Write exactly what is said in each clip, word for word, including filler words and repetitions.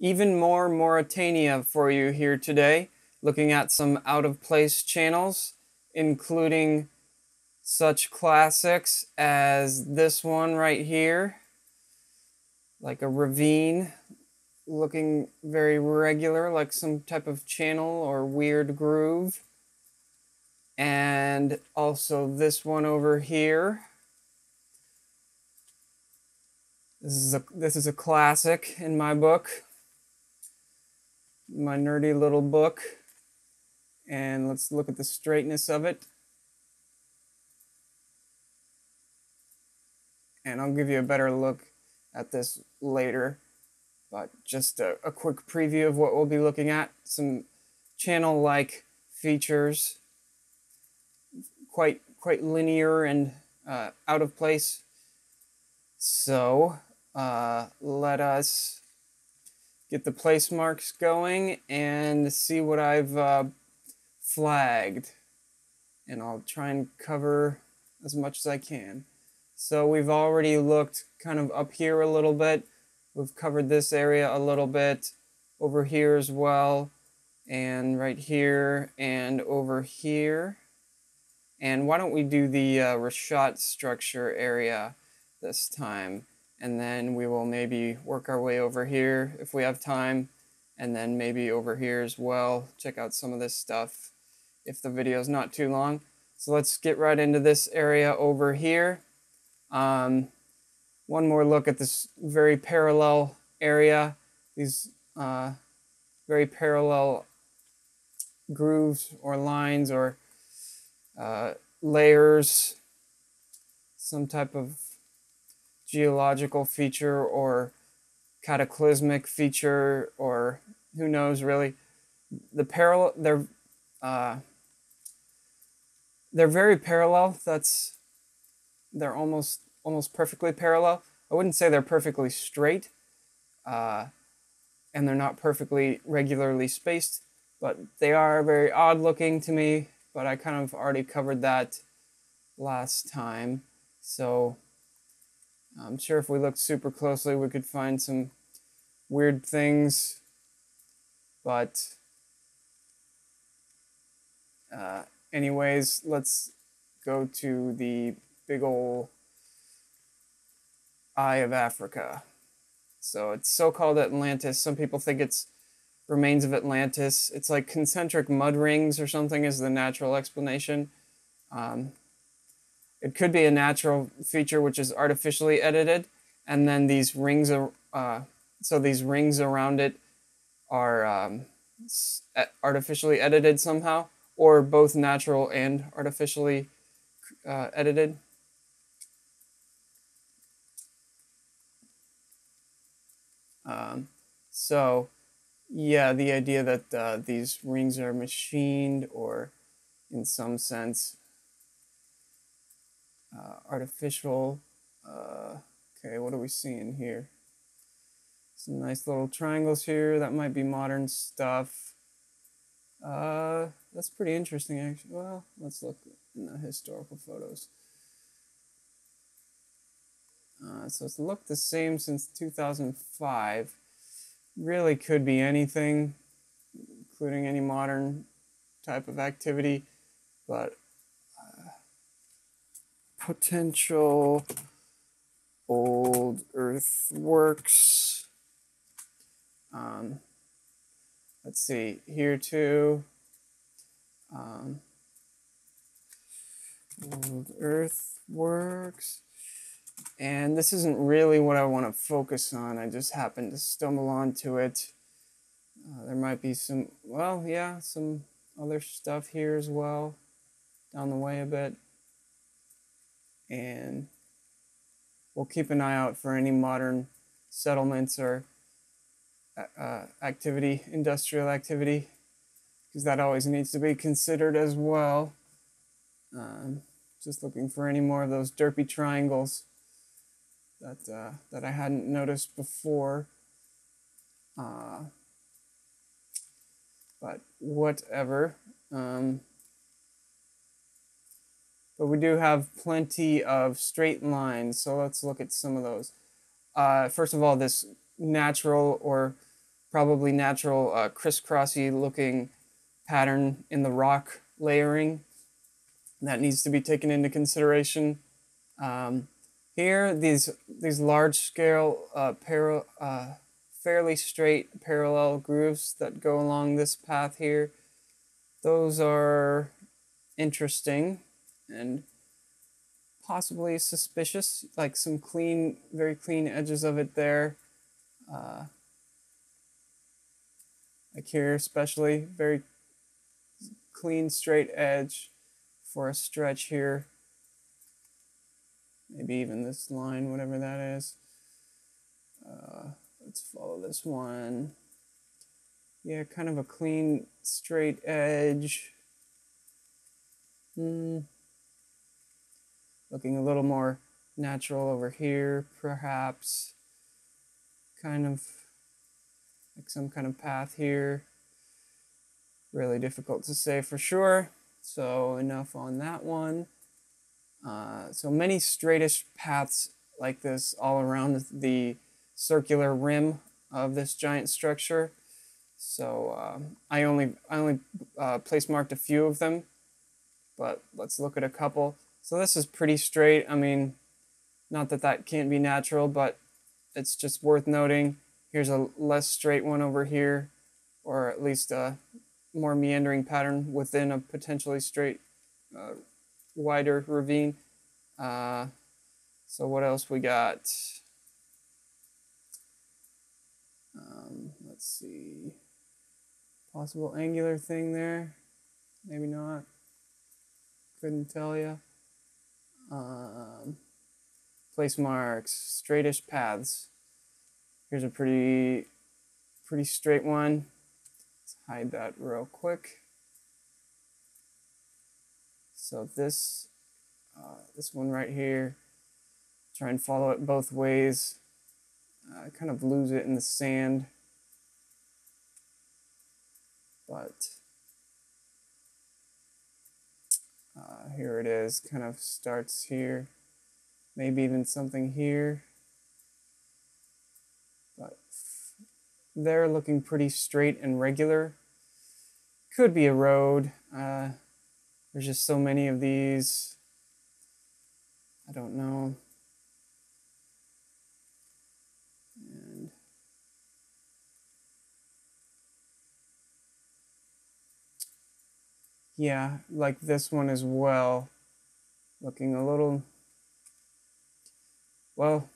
Even more Mauritania for you here today, looking at some out-of-place channels, including such classics as this one right here, like a ravine, looking very regular, like some type of channel or weird groove. And also this one over here. This is a, this is a classic in my book, my nerdy little book. And let's look at the straightness of it. And I'll give you a better look at this later, but just a, a quick preview of what we'll be looking at. Some channel-like features, quite quite linear and uh, out of place. So uh, let us get the place marks going and see what I've uh, flagged, and I'll try and cover as much as I can. So we've already looked kind of up here a little bit. We've covered this area a little bit, over here as well, and right here and over here. And why don't we do the uh, Richat structure area this time, and then we will maybe work our way over here if we have time, and then maybe over here as well. Check out some of this stuff if the video is not too long. So let's get right into this area over here. Um, One more look at this very parallel area, these uh, very parallel grooves or lines or uh, layers, some type of geological feature or cataclysmic feature, or who knows really. The parallel, they're uh, they're very parallel. That's they're almost. almost perfectly parallel. I wouldn't say they're perfectly straight, uh, and they're not perfectly regularly spaced, but they are very odd looking to me, but I kind of already covered that last time. So I'm sure if we looked super closely, we could find some weird things, but uh, anyways, let's go to the big ol' Eye of Africa. So it's so-called Atlantis. Some people think it's remains of Atlantis. It's like concentric mud rings or something is the natural explanation. Um, it could be a natural feature which is artificially edited, and then these rings are uh, so these rings around it are um, artificially edited somehow, or both natural and artificially uh, edited. Um, so, yeah, the idea that uh, these rings are machined or, in some sense, uh, artificial. Uh, okay, what are we seeing here? Some nice little triangles here. That might be modern stuff. Uh, that's pretty interesting, actually. Well, let's look in the historical photos. Uh, so it's looked the same since two thousand five. Really could be anything, including any modern type of activity, but uh, potential old earthworks. Um, let's see, here too. Um, old earthworks. And this isn't really what I want to focus on. I just happened to stumble onto it. Uh, there might be some, well, yeah, some other stuff here as well, down the way a bit. And we'll keep an eye out for any modern settlements or uh, activity, industrial activity, because that always needs to be considered as well. Um, just looking for any more of those derpy triangles that uh, that I hadn't noticed before, uh, but whatever. Um, but we do have plenty of straight lines, so let's look at some of those. Uh, first of all, this natural or probably natural uh, crisscrossy looking pattern in the rock layering. That needs to be taken into consideration. Um, here, these, these large-scale, uh, para, uh, fairly straight parallel grooves that go along this path here, those are interesting and possibly suspicious, like some clean, very clean edges of it there. Uh, like here especially, very clean, straight edge for a stretch here. Maybe even this line, whatever that is. Uh, let's follow this one. Yeah, kind of a clean, straight edge. Hmm. Looking a little more natural over here, perhaps. Kind of like some kind of path here. Really difficult to say for sure. So enough on that one. Uh, so many straightish paths like this all around the circular rim of this giant structure. So um, I only I only uh, place marked a few of them, but let's look at a couple. So this is pretty straight. I mean, not that that can't be natural, but it's just worth noting. Here's a less straight one over here, or at least a more meandering pattern within a potentially straight, uh, wider ravine. Uh, so what else we got? Um, let's see. Possible angular thing there. Maybe not. Couldn't tell you. Um, place marks, straightish paths. Here's a pretty, pretty straight one. Let's hide that real quick. So this, uh, this one right here, try and follow it both ways. Uh, kind of lose it in the sand, but uh, here it is, kind of starts here, maybe even something here, but they're looking pretty straight and regular. Could be a road. Uh, There's just so many of these. I don't know. And yeah, like this one as well. Looking a little, well,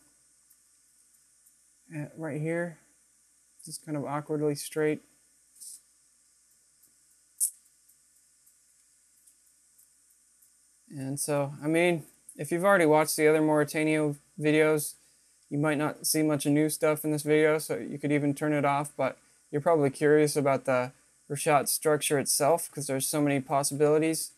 right here, just kind of awkwardly straight. And so, I mean, if you've already watched the other Mauritania videos, you might not see much new stuff in this video, so you could even turn it off, but you're probably curious about the Richat structure itself, because there's so many possibilities.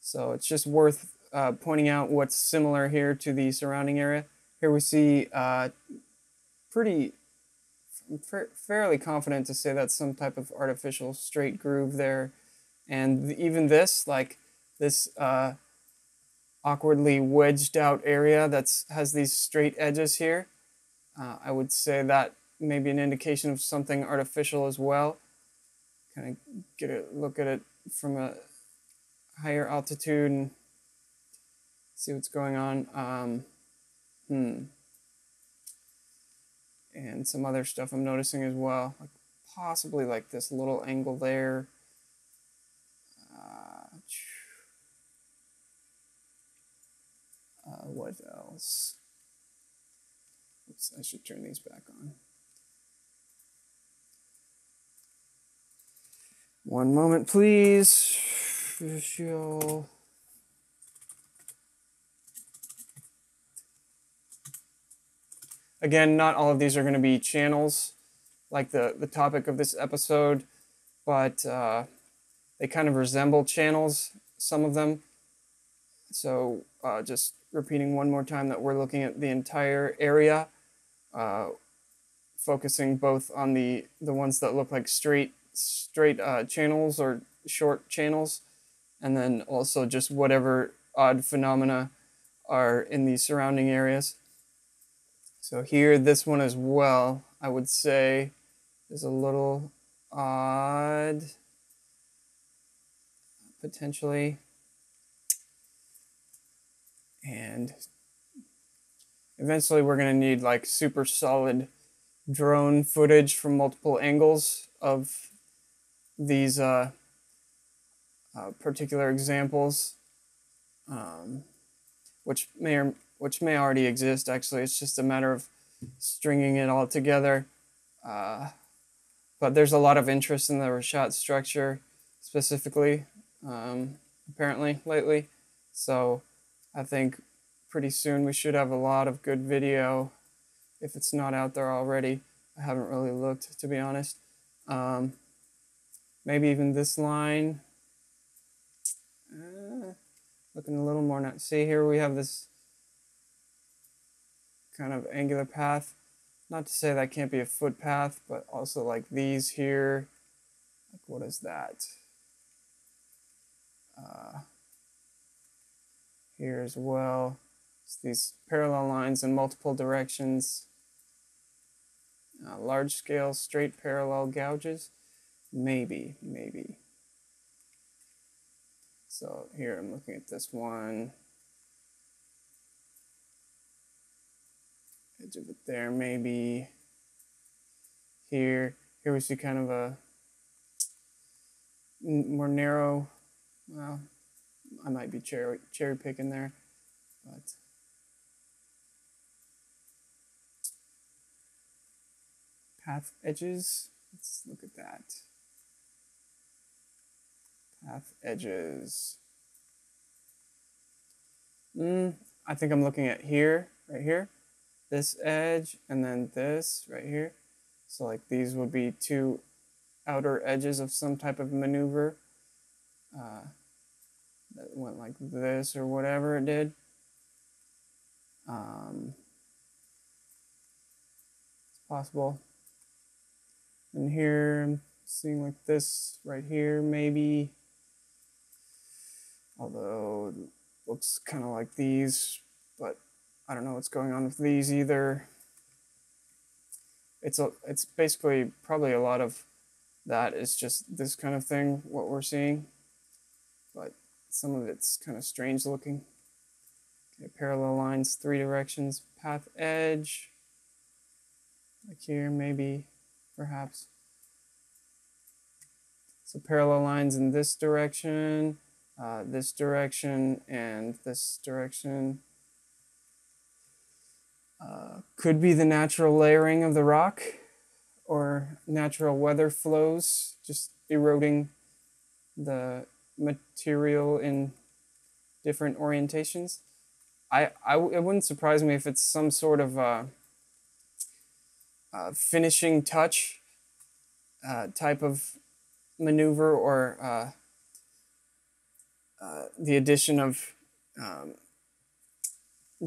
So it's just worth uh, pointing out what's similar here to the surrounding area. Here we see uh, pretty, fa fairly confident to say that's some type of artificial straight groove there. And th even this, like this, uh, awkwardly wedged out area that's has these straight edges here. Uh, I would say that may be an indication of something artificial as well. Kind of get a look at it from a higher altitude and see what's going on. Um, hmm. And some other stuff I'm noticing as well, like possibly like this little angle there. Uh, Uh, what else? Oops, I should turn these back on. One moment, please. Visual. Again, not all of these are going to be channels, like the, the topic of this episode, but uh, they kind of resemble channels, some of them. So uh, just repeating one more time that we're looking at the entire area, uh, focusing both on the, the ones that look like straight, straight uh, channels or short channels, and then also just whatever odd phenomena are in the surrounding areas. So here, this one as well, I would say is a little odd, potentially. And eventually we're going to need like super solid drone footage from multiple angles of these uh, uh, particular examples, um, which may or which may already exist. Actually, it's just a matter of stringing it all together. Uh, but there's a lot of interest in the Richat structure specifically, um, apparently lately. So I think pretty soon we should have a lot of good video if it's not out there already. I haven't really looked, to be honest. Um, maybe even this line. Uh, looking a little more not. See, here we have this kind of angular path. Not to say that can't be a footpath, but also like these here. Like, what is that? Uh, here as well. It's these parallel lines in multiple directions. Uh, large scale straight parallel gouges. Maybe, maybe. So here I'm looking at this one. Edge of it there, maybe. Here, here we see kind of a more narrow, well, I might be cherry, cherry picking there, but path edges, let's look at that. Path edges. Mm, I think I'm looking at here, right here. This edge and then this right here. So like these would be two outer edges of some type of maneuver uh, that went like this or whatever it did. Um, it's possible. And here I'm seeing like this right here maybe. Although it looks kind of like these, but I don't know what's going on with these either. It's a, it's basically probably a lot of that is just this kind of thing, what we're seeing. But some of it's kind of strange looking. Okay, parallel lines, three directions, path edge. Like here, maybe, perhaps. So parallel lines in this direction, uh, this direction, and this direction. Uh, could be the natural layering of the rock or natural weather flows just eroding the material in different orientations. I, I it wouldn't surprise me if it's some sort of uh, uh, finishing touch uh, type of maneuver or uh, uh, the addition of um,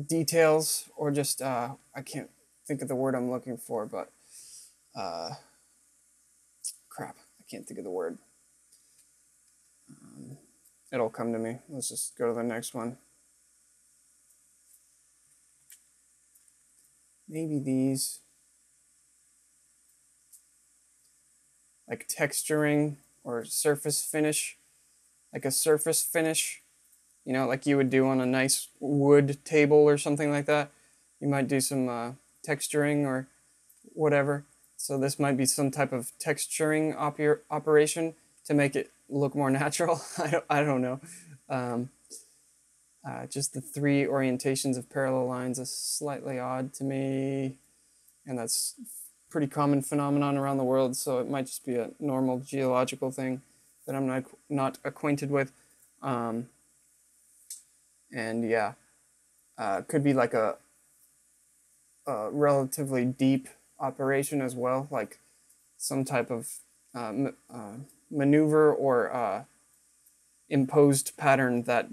details or just uh, I can't think of the word I'm looking for, but uh, crap, I can't think of the word. Um, it'll come to me. Let's just go to the next one. Maybe these like texturing or surface finish, like a surface finish. You know, like you would do on a nice wood table or something like that. You might do some uh, texturing or whatever. So this might be some type of texturing op operation to make it look more natural. I, don't, I don't know. Um, uh, just the three orientations of parallel lines is slightly odd to me. And that's a pretty common phenomenon around the world. So it might just be a normal geological thing that I'm not, not acquainted with. Um, And yeah, uh, could be like a, a relatively deep operation as well, like some type of uh, m uh, maneuver or uh, imposed pattern that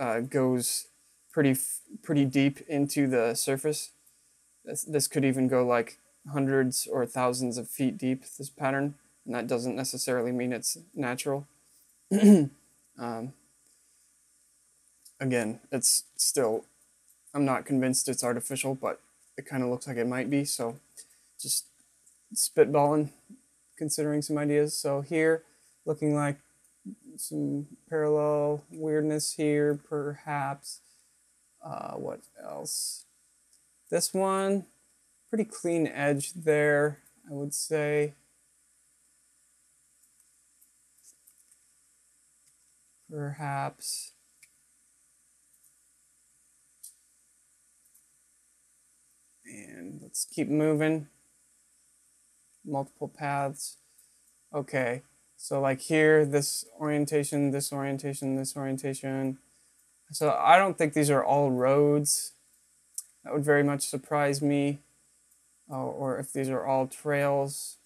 uh, goes pretty f pretty deep into the surface. This, this could even go like hundreds or thousands of feet deep, this pattern, and that doesn't necessarily mean it's natural. um, Again, it's still, I'm not convinced it's artificial, but it kind of looks like it might be, so just spitballing considering some ideas. So here, looking like some parallel weirdness here, perhaps. Uh, what else? This one, pretty clean edge there, I would say. Perhaps. And let's keep moving. Multiple paths. Okay, so like here, this orientation, this orientation, this orientation. So I don't think these are all roads. That would very much surprise me. Oh, or if these are all trails.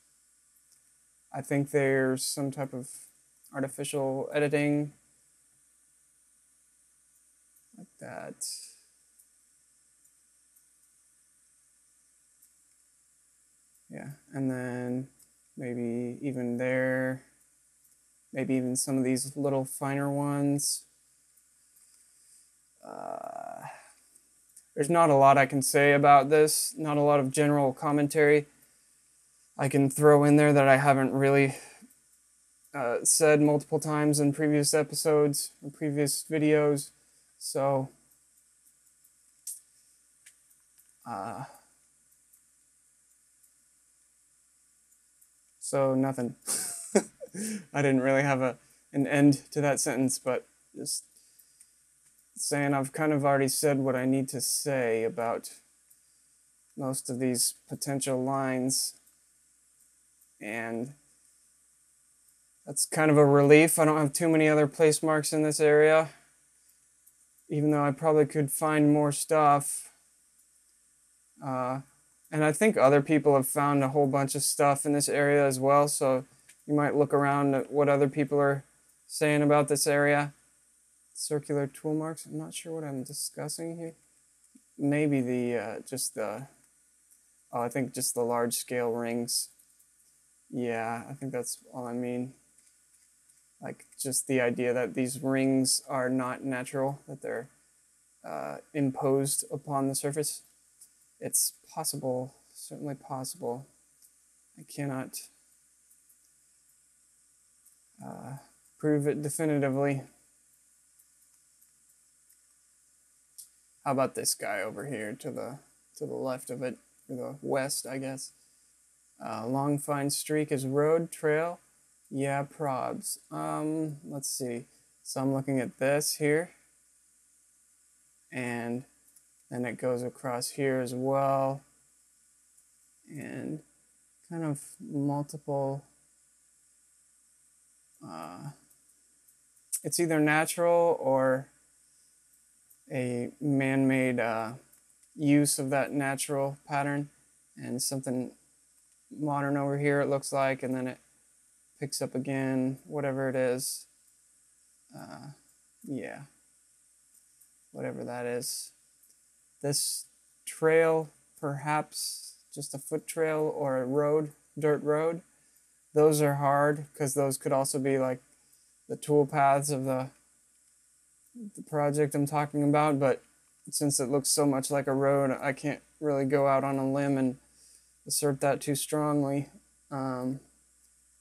I think there's some type of artificial editing. Like that. Yeah, and then maybe even there, maybe even some of these little finer ones. Uh, there's not a lot I can say about this, not a lot of general commentary I can throw in there that I haven't really uh, said multiple times in previous episodes or previous videos. So, uh, so nothing. I didn't really have a an end to that sentence, but just saying I've kind of already said what I need to say about most of these potential lines, and that's kind of a relief. I don't have too many other place marks in this area, even though I probably could find more stuff. Uh, and I think other people have found a whole bunch of stuff in this area as well, so you might look around at what other people are saying about this area. Circular tool marks. I'm not sure what I'm discussing here. Maybe the uh, just the oh, I think just the large scale rings. Yeah, I think that's all I mean. Like just the idea that these rings are not natural, that they're uh, imposed upon the surface. It's possible, certainly possible. I cannot uh, prove it definitively. How about this guy over here to the to the left of it, to the west, I guess. Uh, long fine streak is road, trail. Yeah, probs. Um, let's see. So I'm looking at this here. And then it goes across here as well. And kind of multiple... Uh, it's either natural or a man-made uh, use of that natural pattern, and something modern over here it looks like, and then it picks up again, whatever it is. Uh, yeah, whatever that is. This trail, perhaps just a foot trail or a road, dirt road. Those are hard because those could also be like the tool paths of the the project I'm talking about, but since it looks so much like a road, I can't really go out on a limb and assert that too strongly. Um,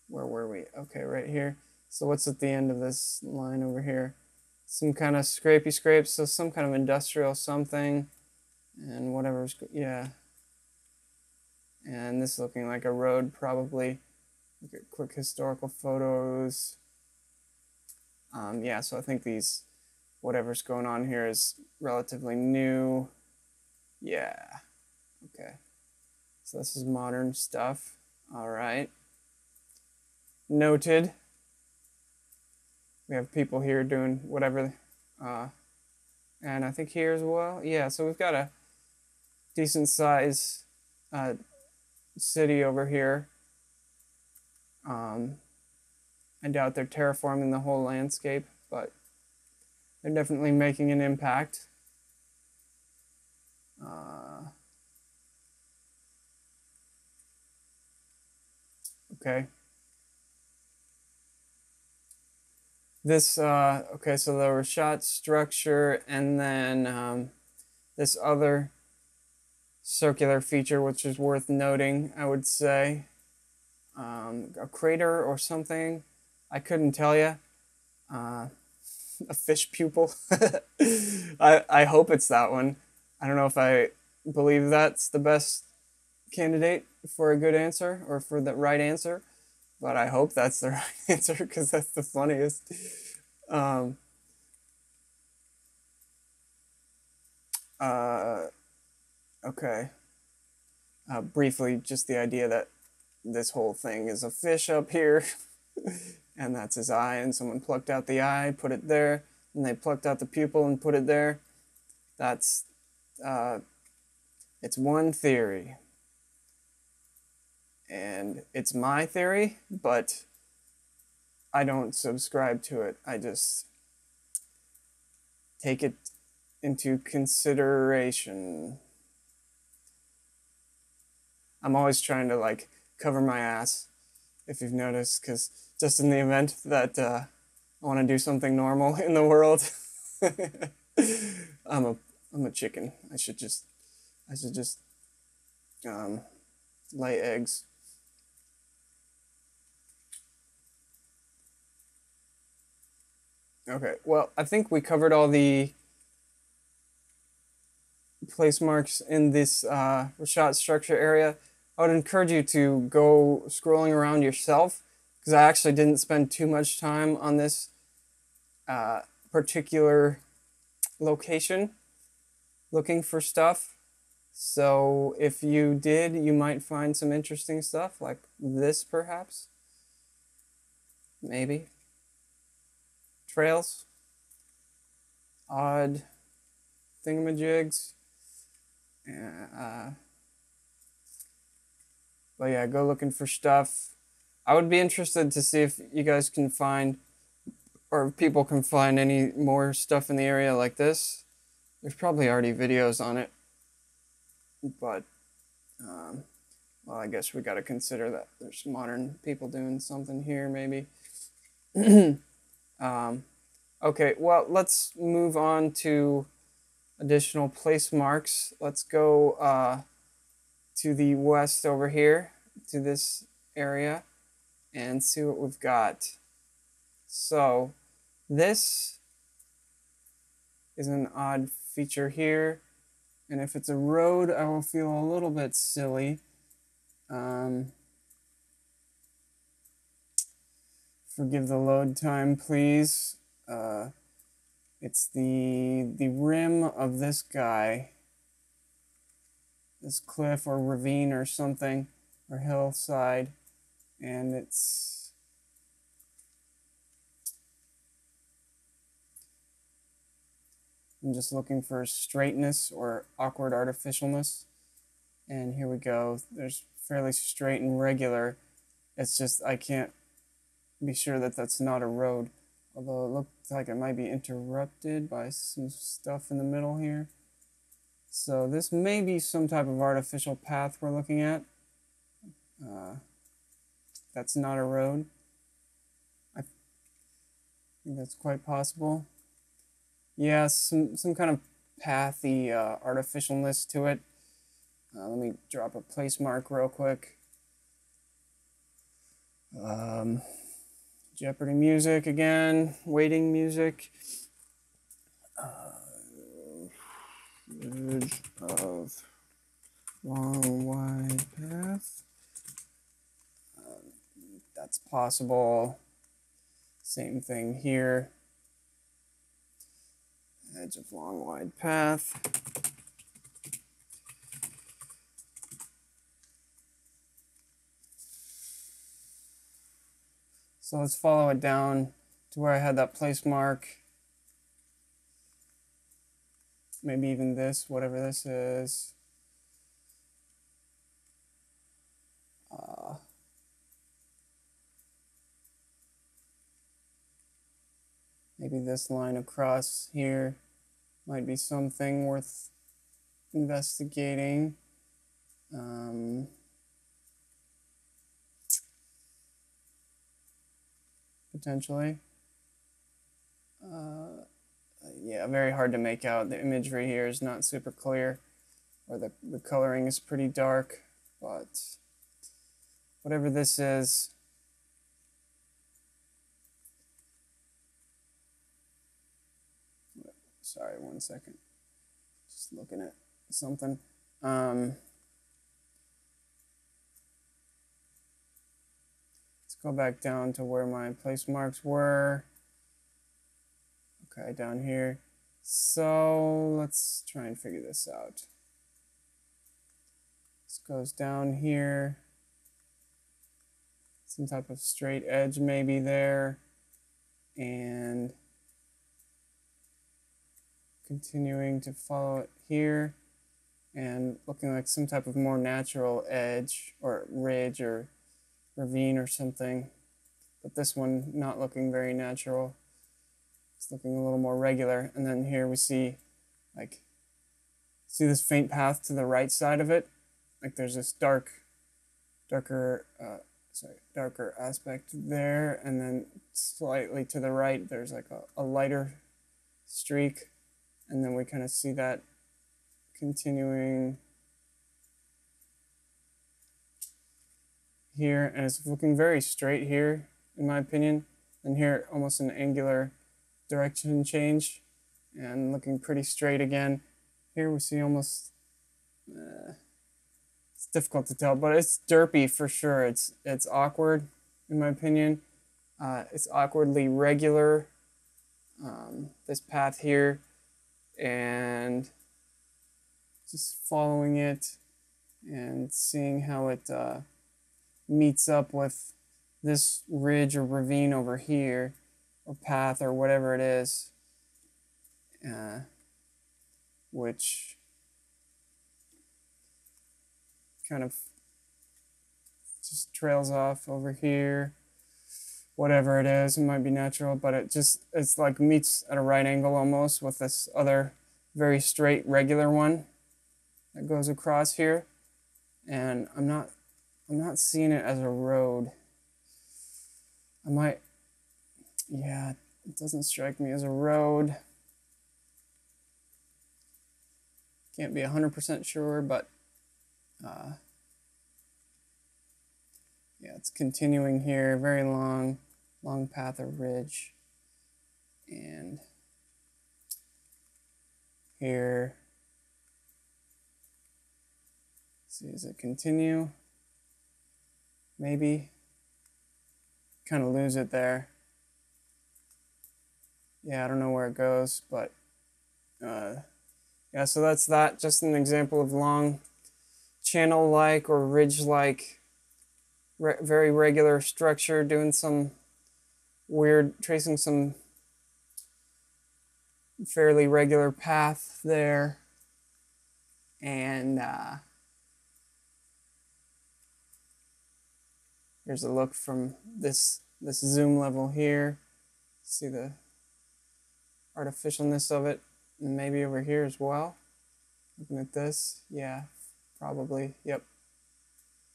where were we? Okay, right here. So what's at the end of this line over here? Some kind of scrapey scrape, so some kind of industrial something, and whatever's, yeah. And this looking like a road, probably. Look at quick historical photos. Um, yeah, so I think these whatever's going on here is relatively new. Yeah. Okay. So this is modern stuff. All right. Noted. We have people here doing whatever. Uh, and I think here as well. Yeah, so we've got a decent size uh, city over here. Um, I doubt they're terraforming the whole landscape, but they're definitely making an impact. Uh, okay. This, uh, okay, so the Richat structure, and then um, this other circular feature, which is worth noting, I would say. um, a crater or something. I couldn't tell you. Uh, a fish pupil. I, I hope it's that one. I don't know if I believe that's the best candidate for a good answer or for the right answer, but I hope that's the right answer because that's the funniest. Um, uh, okay. Uh, briefly, just the idea that this whole thing is a fish up here and that's his eye, and someone plucked out the eye, put it there, and they plucked out the pupil and put it there. That's, uh, it's one theory. And it's my theory, but I don't subscribe to it. I just take it into consideration. I'm always trying to, like, cover my ass, if you've noticed, because just in the event that uh, I want to do something normal in the world, I'm a I'm a chicken. I should just I should just um, lay eggs. Okay, well, I think we covered all the place marks in this uh, Richat structure area. I would encourage you to go scrolling around yourself, because I actually didn't spend too much time on this uh, particular location looking for stuff. So if you did, you might find some interesting stuff like this, perhaps. Maybe. Trails. Odd thingamajigs. Uh, But yeah, go looking for stuff. I would be interested to see if you guys can find, or if people can find any more stuff in the area like this. There's probably already videos on it, but, um, well, I guess we got to consider that there's modern people doing something here, maybe. um, okay, well, let's move on to additional place marks. Let's go, uh, to the west over here, to this area, and see what we've got. So this is an odd feature here, and if it's a road, I will feel a little bit silly. Um, forgive the load time, please. Uh, it's the the rim of this guy, this cliff or ravine or something, or hillside, and it's I'm just looking for straightness or awkward artificialness, and here we go. There's fairly straight and regular. It's just I can't be sure that that's not a road, although it looks like it might be interrupted by some stuff in the middle here. So this may be some type of artificial path we're looking at. Uh, that's not a road. I think that's quite possible. Yeah, some, some kind of pathy uh, artificialness to it. Uh, let me drop a place mark real quick. Um, Jeopardy music again, waiting music. Uh, Edge of long wide path. Um, that's possible. Same thing here. Edge of long wide path. So let's follow it down to where I had that place mark. Maybe even this, whatever this is. Uh, maybe this line across here might be something worth investigating. Um, potentially. Uh, Yeah, very hard to make out. The imagery here is not super clear, or the, the coloring is pretty dark, but whatever this is. Sorry, one second. Just looking at something. Um, let's go back down to where my place marks were. Okay, down here. So let's try and figure this out. This goes down here. Some type of straight edge maybe there. And continuing to follow it here and looking like some type of more natural edge or ridge or ravine or something. But this one not looking very natural. It's looking a little more regular. And then here we see like, see this faint path to the right side of it? Like there's this dark, darker, uh, sorry, darker aspect there. And then slightly to the right, there's like a, a lighter streak. And then we kind of see that continuing here. And it's looking very straight here, in my opinion. And here, almost an angular direction change. And looking pretty straight again. Here we see almost, uh, it's difficult to tell, but it's derpy for sure. It's, it's awkward, in my opinion. Uh, it's awkwardly regular, um, this path here. And just following it and seeing how it uh, meets up with this ridge or ravine over here, or path or whatever it is, uh, which kind of just trails off over here, whatever it is. It might be natural, but it just, it's like meets at a right angle almost with this other very straight regular one that goes across here. And I'm not, I'm not seeing it as a road. I might, yeah, it doesn't strike me as a road. Can't be one hundred percent sure, but uh, yeah, it's continuing here, very long, long path or ridge. And here, let's see, does it continue? Maybe. Kind of lose it there. Yeah, I don't know where it goes, but uh, yeah, so that's that. Just an example of long channel-like or ridge-like, re very regular structure, doing some weird, tracing some fairly regular path there. And uh, here's a look from this this zoom level here. See the artificialness of it, and maybe over here as well. Looking at this, yeah, probably, yep.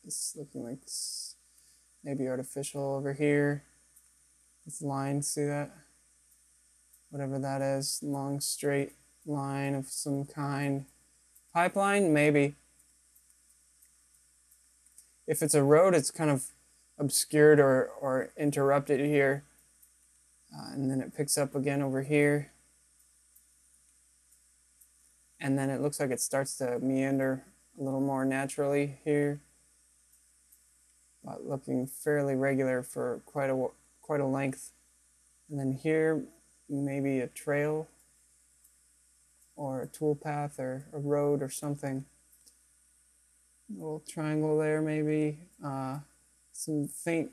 It's looking like maybe artificial over here. This line, see that? Whatever that is, long straight line of some kind. Pipeline, maybe. If it's a road, it's kind of obscured or, or interrupted here. Uh, and then it picks up again over here. And then it looks like it starts to meander a little more naturally here. But looking fairly regular for quite a, quite a length. And then here, maybe a trail or a toolpath or a road or something. A little triangle there maybe. Uh, some faint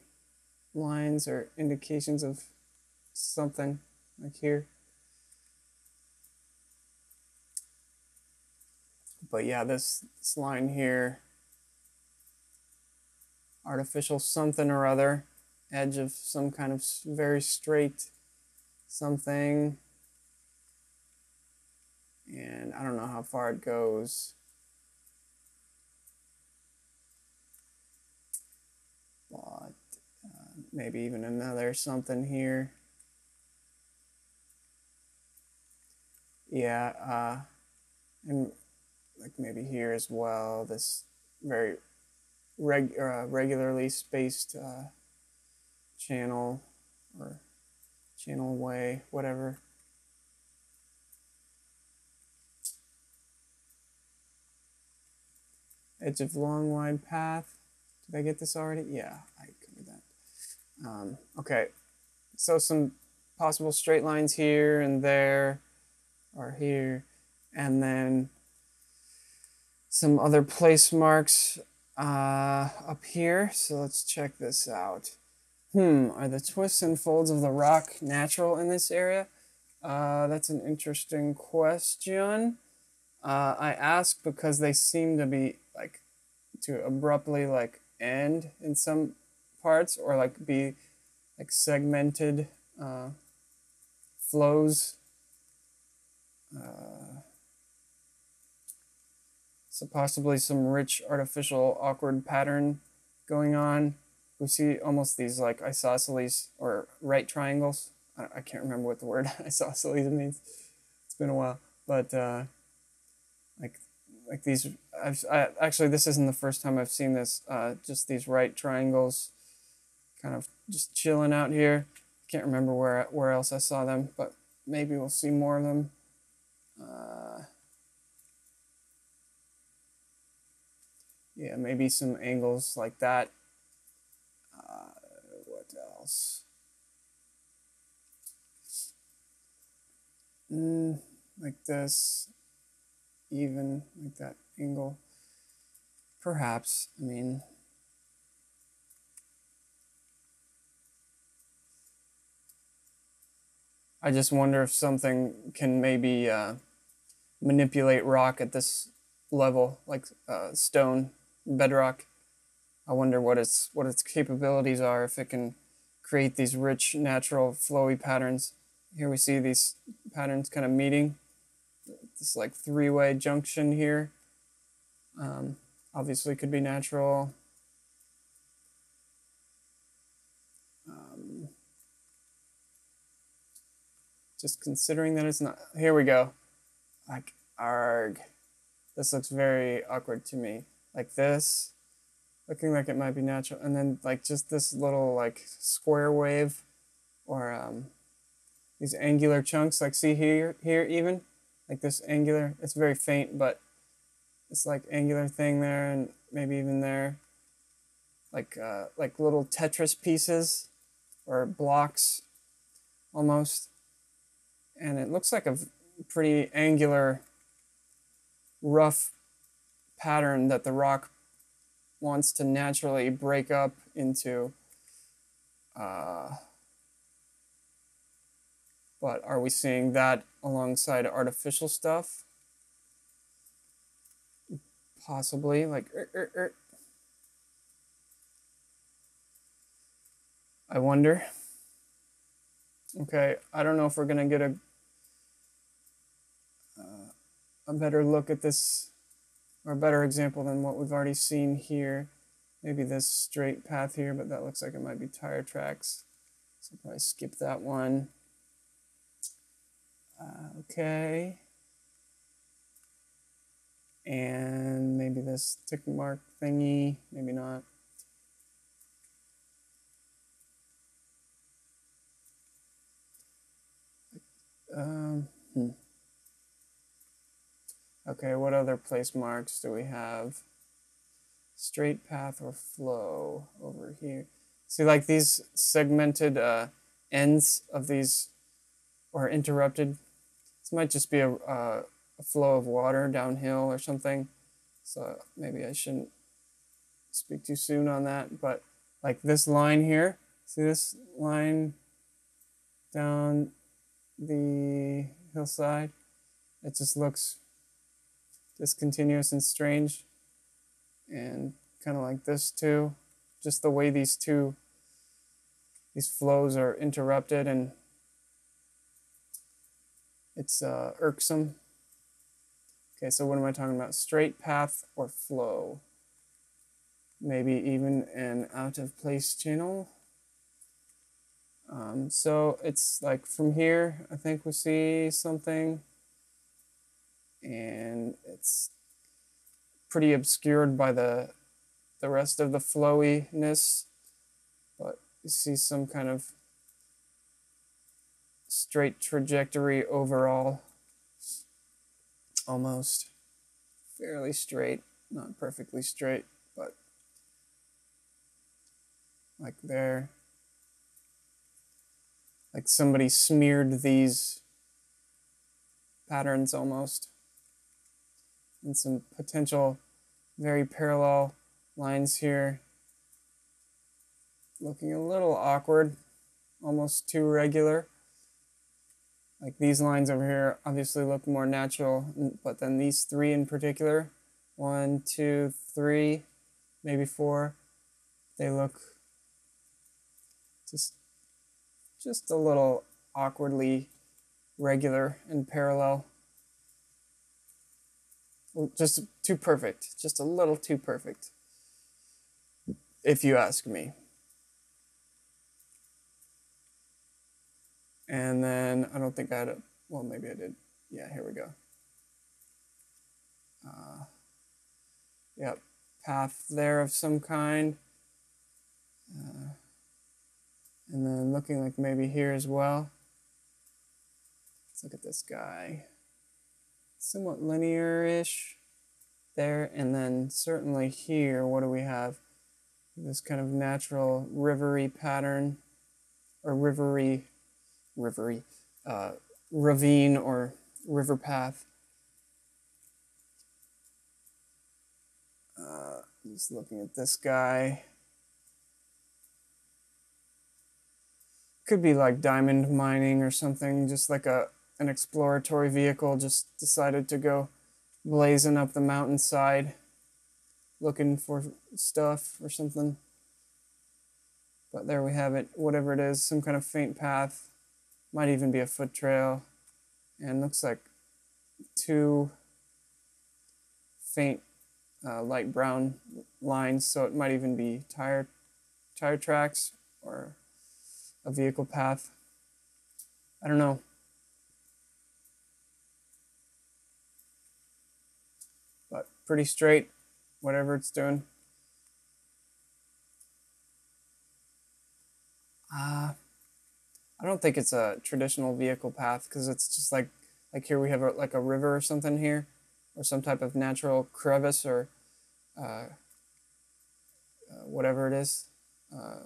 lines or indications of something like here. But yeah, this, this line here, artificial something or other, edge of some kind of very straight something. And I don't know how far it goes. But uh, maybe even another something here. Yeah, uh, and like maybe here as well, this very reg uh, regularly spaced uh, channel or channel way, whatever. Edge of long wide path. Did I get this already? Yeah, I covered that. Um, okay, so some possible straight lines here and there or here, and then some other place marks uh, up here. So let's check this out. Hmm, are the twists and folds of the rock natural in this area? Uh, that's an interesting question. Uh, I ask because they seem to be like to abruptly like end in some parts, or like be like segmented uh, flows. Uh, so possibly some rich artificial awkward pattern going on. We see almost these like isosceles or right triangles. I, I can't remember what the word isosceles means. It's been a while, but uh, like like these. I've I, actually this isn't the first time I've seen this. Uh, just these right triangles, kind of just chilling out here. Can't remember where where else I saw them, but maybe we'll see more of them. Uh, yeah, maybe some angles like that. Uh, what else? Mm, like this, even like that angle. Perhaps, I mean, I just wonder if something can maybe uh, manipulate rock at this level, like uh, stone, bedrock. I wonder what its what its capabilities are, if it can create these rich, natural, flowy patterns. Here we see these patterns kind of meeting, this like three-way junction here. Um, obviously could be natural. Um, just considering that it's not, here we go. Like, arg. This looks very awkward to me. Like this. Looking like it might be natural, and then like just this little like square wave, or um, these angular chunks. Like see here, here even, like this angular. It's very faint, but it's like angular thing there, and maybe even there. Like uh, like little Tetris pieces, or blocks, almost. And it looks like a pretty angular, rough pattern that the rock wants to naturally break up into, uh, but are we seeing that alongside artificial stuff? Possibly, like, er, er, er. I wonder. Okay, I don't know if we're gonna get a, uh, a better look at this, or a better example than what we've already seen here. Maybe this straight path here, but that looks like it might be tire tracks. So I'll probably skip that one. Uh, okay. And maybe this tick mark thingy, maybe not. Um, hmm. Okay, what other place marks do we have? Straight path or flow over here. See, like these segmented uh, ends of these, or interrupted. This might just be a, uh, a flow of water downhill or something. So maybe I shouldn't speak too soon on that, but like this line here, see this line down the hillside? It just looks discontinuous and strange, and kind of like this too, just the way these two, these flows are interrupted, and it's uh, irksome. Okay, so what am I talking about? Straight path or flow? Maybe even an out of place channel. Um, so it's like from here, I think we see something, and it's pretty obscured by the the rest of the flowiness, but you see some kind of straight trajectory overall, almost fairly straight, not perfectly straight, but like there, like somebody smeared these patterns almost, and some potential very parallel lines here, looking a little awkward, almost too regular. Like these lines over here obviously look more natural, but then these three in particular, one, two, three, maybe four, they look just, just a little awkwardly regular and parallel. Just too perfect, just a little too perfect, if you ask me. And then I don't think I had a, well, maybe I did. Yeah, here we go. Uh, yep, path there of some kind. Uh, and then looking like maybe here as well. Let's look at this guy. Somewhat linear-ish there. And then certainly here, what do we have? This kind of natural rivery pattern, or rivery, rivery, uh, ravine or river path. Uh, just looking at this guy. Could be like diamond mining or something, just like a an exploratory vehicle just decided to go blazing up the mountainside looking for stuff or something. But there we have it, whatever it is, some kind of faint path. Might even be a foot trail, and looks like two faint uh, light brown lines, so it might even be tire, tire tracks or a vehicle path. I don't know. But pretty straight, whatever it's doing. Ah. Uh, I don't think it's a traditional vehicle path, because it's just like, like here we have a, like a river or something here, or some type of natural crevice or uh, uh, whatever it is, uh,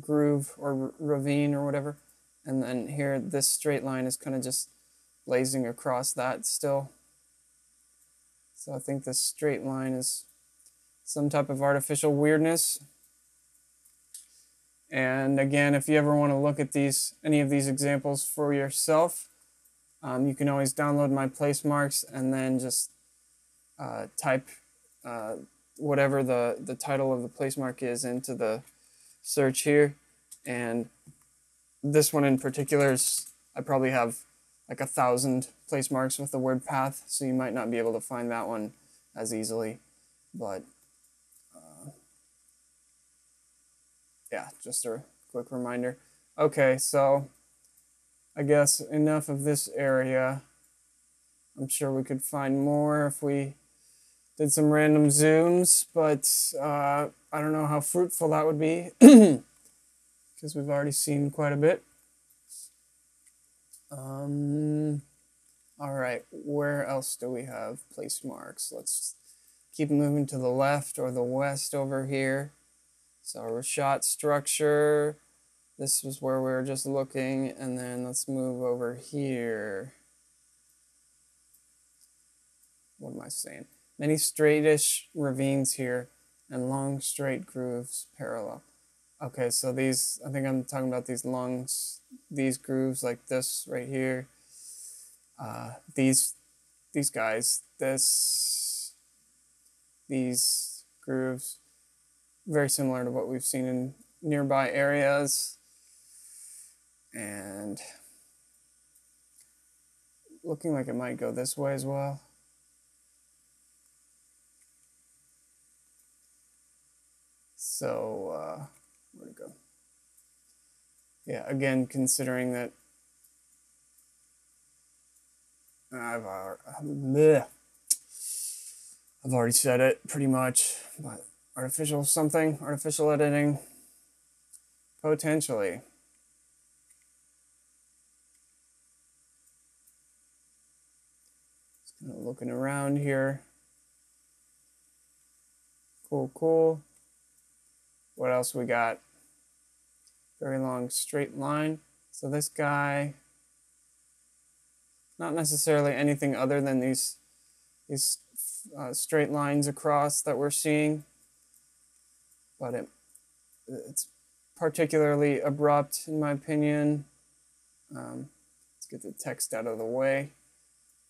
groove or ravine or whatever. And then here, this straight line is kind of just blazing across that still. So I think this straight line is some type of artificial weirdness. And again, if you ever want to look at these, any of these examples for yourself, um, you can always download my place marks and then just uh, type uh, whatever the, the title of the place mark is into the search here. And this one in particular, is, I probably have like a thousand place marks with the word path, so you might not be able to find that one as easily, but yeah, just a quick reminder. Okay, so I guess enough of this area. I'm sure we could find more if we did some random zooms, but uh, I don't know how fruitful that would be because we've already seen quite a bit. Um, all right, where else do we have place marks? Let's keep moving to the left or the west over here. So Richat Structure, this was where we were just looking, and then let's move over here. What am I saying? Many straightish ravines here, and long straight grooves parallel. Okay, so these, I think I'm talking about these long, these grooves like this right here. Uh, these, these guys, this, these grooves. Very similar to what we've seen in nearby areas. And looking like it might go this way as well. So, uh, where'd it go? Yeah, again, considering that I've, uh, bleh, I've already said it pretty much, but Artificial something, artificial editing, potentially. Just kind of looking around here. Cool, cool. What else we got? Very long straight line. So this guy, not necessarily anything other than these, these uh, straight lines across that we're seeing. But it, it's particularly abrupt, in my opinion. Um, let's get the text out of the way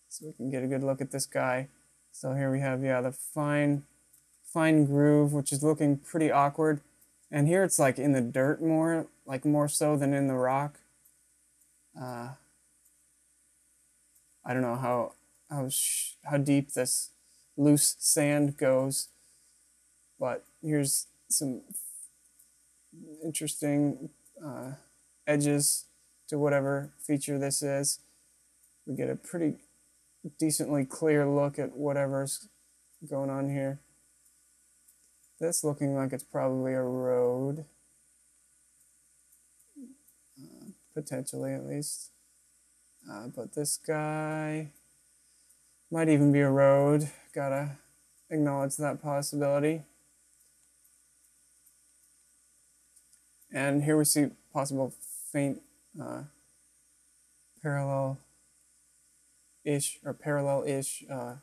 so we can get a good look at this guy. So here we have, yeah, the fine, fine groove, which is looking pretty awkward. And here it's like in the dirt more, like more so than in the rock. Uh, I don't know how how sh how deep this loose sand goes, but here's some interesting uh, edges to whatever feature this is. We get a pretty decently clear look at whatever's going on here. This looking like it's probably a road, uh, potentially at least. Uh, but this guy might even be a road. Gotta acknowledge that possibility. And here we see possible faint uh, parallel-ish or parallel-ish uh,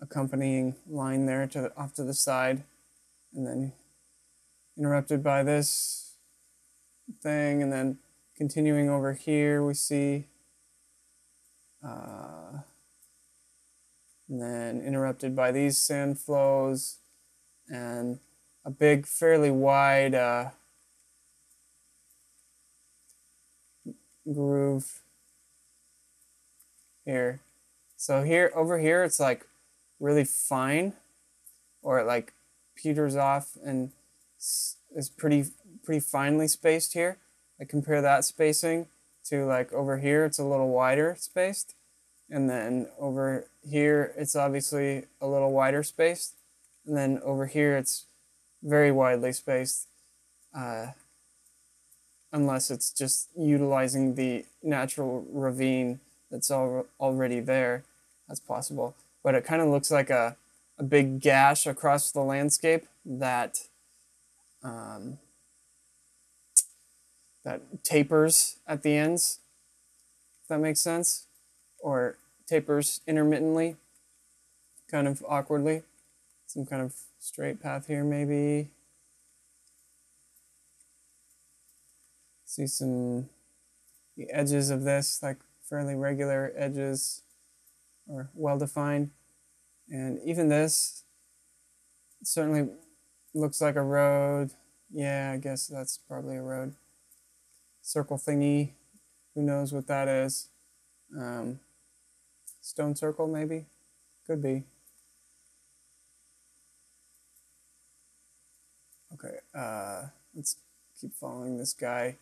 accompanying line there to the, off to the side, and then interrupted by this thing, and then continuing over here we see, uh, and then interrupted by these sand flows, and a big, fairly wide uh, groove here. So here, over here, it's like really fine, or it like peters off and is pretty, pretty finely spaced here. Like compare that spacing to like over here, it's a little wider spaced, and then over here, it's obviously a little wider spaced, and then over here, it's very widely spaced, uh, unless it's just utilizing the natural ravine that's al already there. That's possible. But it kind of looks like a, a big gash across the landscape that um, that tapers at the ends, if that makes sense, or tapers intermittently, kind of awkwardly. Some kind of straight path here, maybe. See some the edges of this, like fairly regular edges or well-defined. And even this certainly looks like a road. Yeah, I guess that's probably a road. Circle thingy, who knows what that is. Um, stone circle, maybe? Could be. Okay, uh, let's keep following this guy.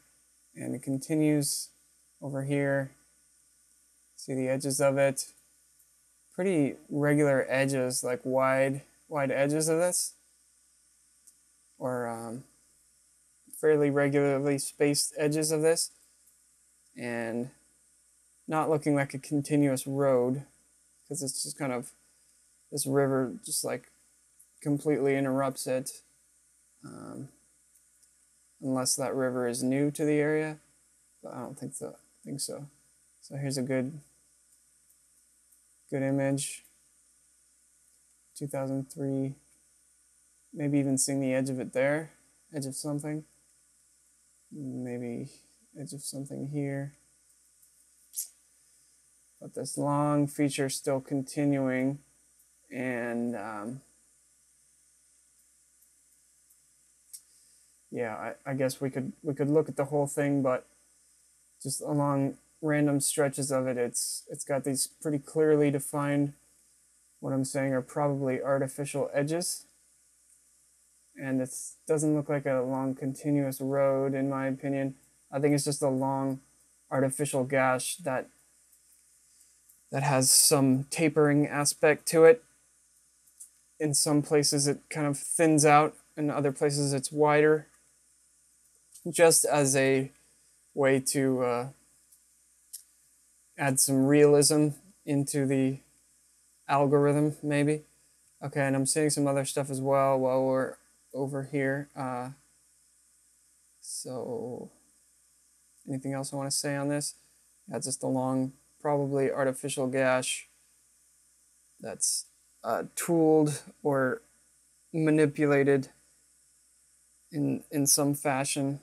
And it continues over here. See the edges of it. Pretty regular edges, like wide, wide edges of this. Or um, fairly regularly spaced edges of this. And not looking like a continuous road, because it's just kind of, this river just like completely interrupts it. Um, unless that river is new to the area, but I don't think so. I think so. So here's a good, good image. two thousand three, maybe even seeing the edge of it there, edge of something, maybe edge of something here. But this long feature still continuing, and um, yeah, I, I guess we could we could look at the whole thing, but just along random stretches of it, it's it's got these pretty clearly defined, what I'm saying are probably artificial edges, and it doesn't look like a long continuous road in my opinion. I think it's just a long artificial gash that that has some tapering aspect to it, in some places it kind of thins out, in other places it's wider, just as a way to uh, add some realism into the algorithm, maybe. Okay, and I'm seeing some other stuff as well while we're over here. Uh, so, anything else I want to say on this? That's just a long, probably artificial gash that's uh, tooled or manipulated in in some fashion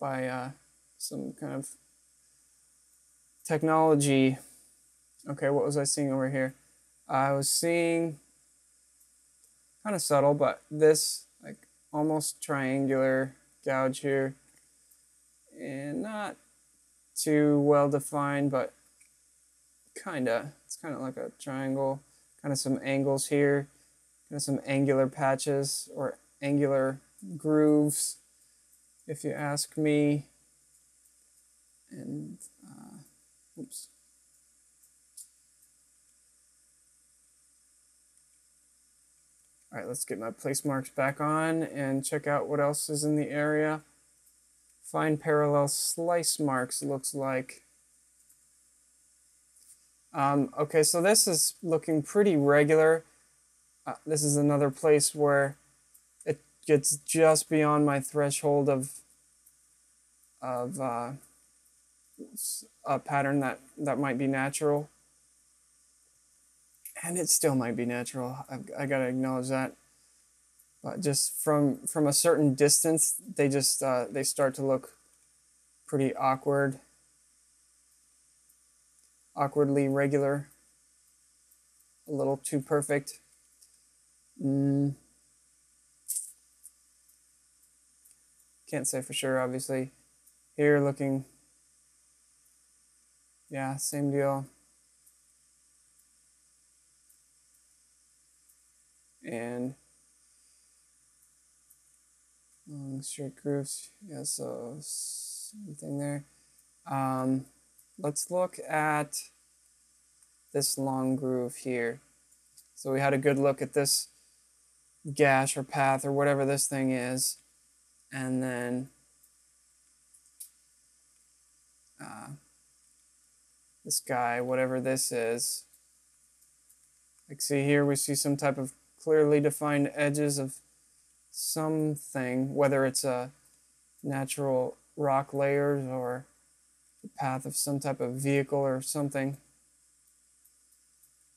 by uh, some kind of technology. Okay, what was I seeing over here? I was seeing, kind of subtle, but this like almost triangular gouge here, and not too well defined, but kinda, it's kinda like a triangle, kinda some angles here, kinda some angular patches or angular grooves, if you ask me. And, uh, oops. All right, let's get my place marks back on and check out what else is in the area. Fine parallel slice marks looks like. Um, okay, so this is looking pretty regular. Uh, this is another place where it gets just beyond my threshold of of uh, a pattern that that might be natural. And it still might be natural. I've, I gotta acknowledge that. But just from from a certain distance, they just uh, they start to look pretty awkward, awkwardly regular, a little too perfect. Mm. Can't say for sure, obviously. Here, looking, yeah, same deal. And long straight grooves, yeah, so something there. Um, let's look at this long groove here. So we had a good look at this gash or path or whatever this thing is, and then uh, this guy, whatever this is. Like, see here, we see some type of clearly defined edges of something, whether it's a natural rock layers or the path of some type of vehicle or something,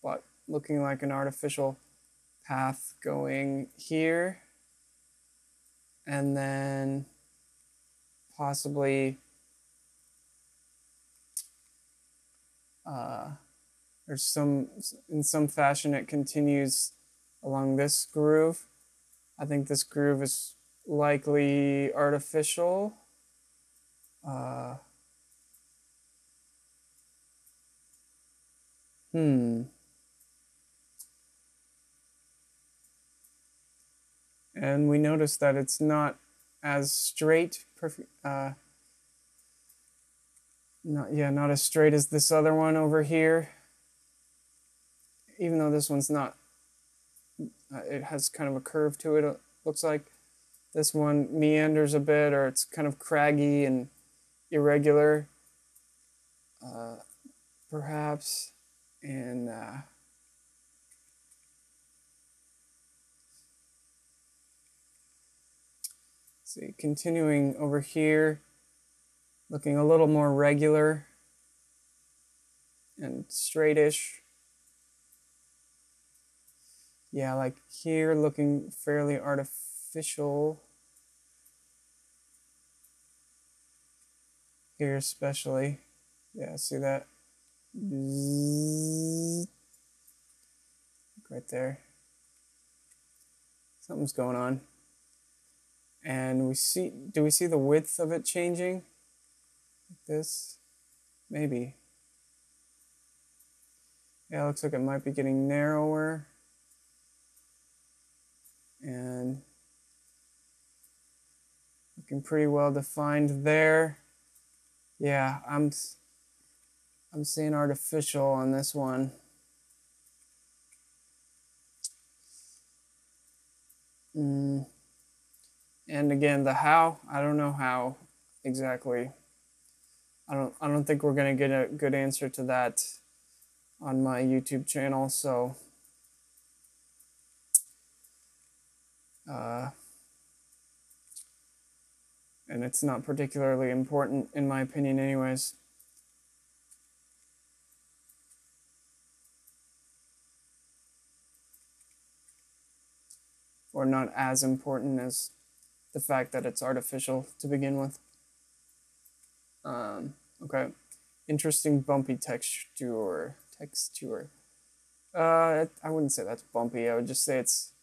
but looking like an artificial path going here, and then possibly uh, there's some, in some fashion it continues along this groove. I think this groove is likely artificial. Uh, hmm. And we notice that it's not as straight, perfect, uh, not, yeah, not as straight as this other one over here. Even though this one's not, Uh, it has kind of a curve to it, it looks like. This one meanders a bit, or it's kind of craggy and irregular, uh, perhaps. And uh, see, continuing over here, looking a little more regular and straightish. Yeah, like here, looking fairly artificial. Here especially. Yeah, see that? Right there. Something's going on. And we see, do we see the width of it changing? Like this? Maybe. Yeah, it looks like it might be getting narrower. And looking pretty well defined there. Yeah, I'm I'm seeing artificial on this one. Mm. And again, the how, I don't know how exactly. I don't, I don't think we're going to get a good answer to that on my YouTube channel, so uh, and it's not particularly important in my opinion anyways. Or not as important as the fact that it's artificial to begin with. Um, okay, interesting bumpy texture, texture. Uh, I wouldn't say that's bumpy, I would just say it's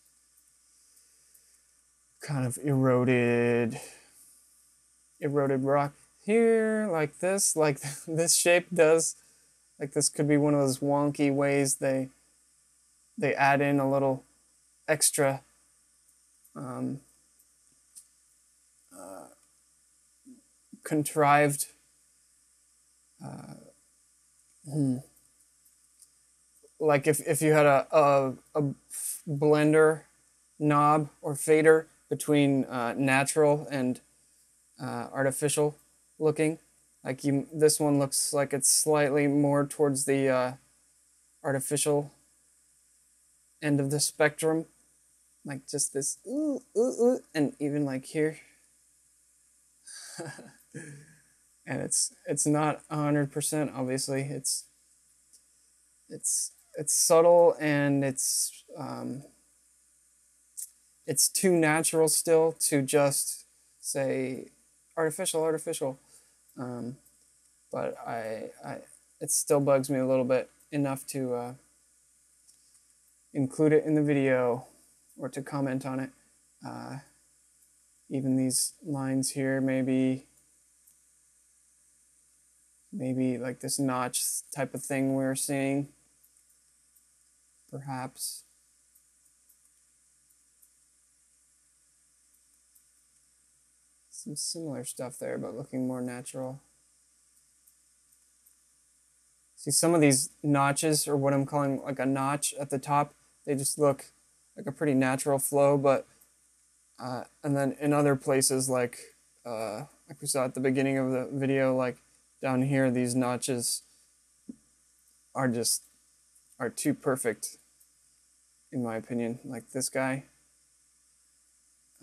kind of eroded, eroded rock here, like this, like this shape does, like this could be one of those wonky ways they, they add in a little extra, um, uh, contrived, Uh, hmm. like if, if you had a, a, a blender knob or fader between uh, natural and uh, artificial looking, like you, this one looks like it's slightly more towards the uh, artificial end of the spectrum, like just this ooh, ooh, ooh, and even like here. And it's it's not a hundred percent. Obviously, it's it's it's subtle and it's um, it's too natural still to just say artificial, artificial. Um, but I I it still bugs me a little bit enough to uh, include it in the video or to comment on it. Uh, even these lines here, maybe. Maybe like this notch type of thing we're seeing, perhaps. Some similar stuff there, but looking more natural. See, some of these notches, or what I'm calling like a notch at the top, they just look like a pretty natural flow, but, uh, and then in other places, like, uh, like we saw at the beginning of the video, like, down here, these notches are just, are too perfect, in my opinion. Like this guy,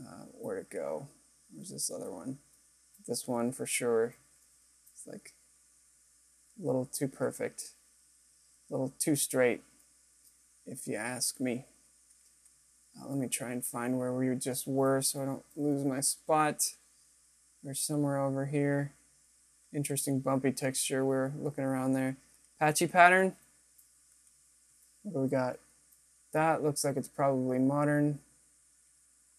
uh, where'd it go? Where's this other one? This one for sure, it's like a little too perfect, a little too straight, if you ask me. Uh, let me try and find where we just were so I don't lose my spot. We're somewhere over here. Interesting bumpy texture, we're looking around there. Patchy pattern, what do we got? That looks like it's probably modern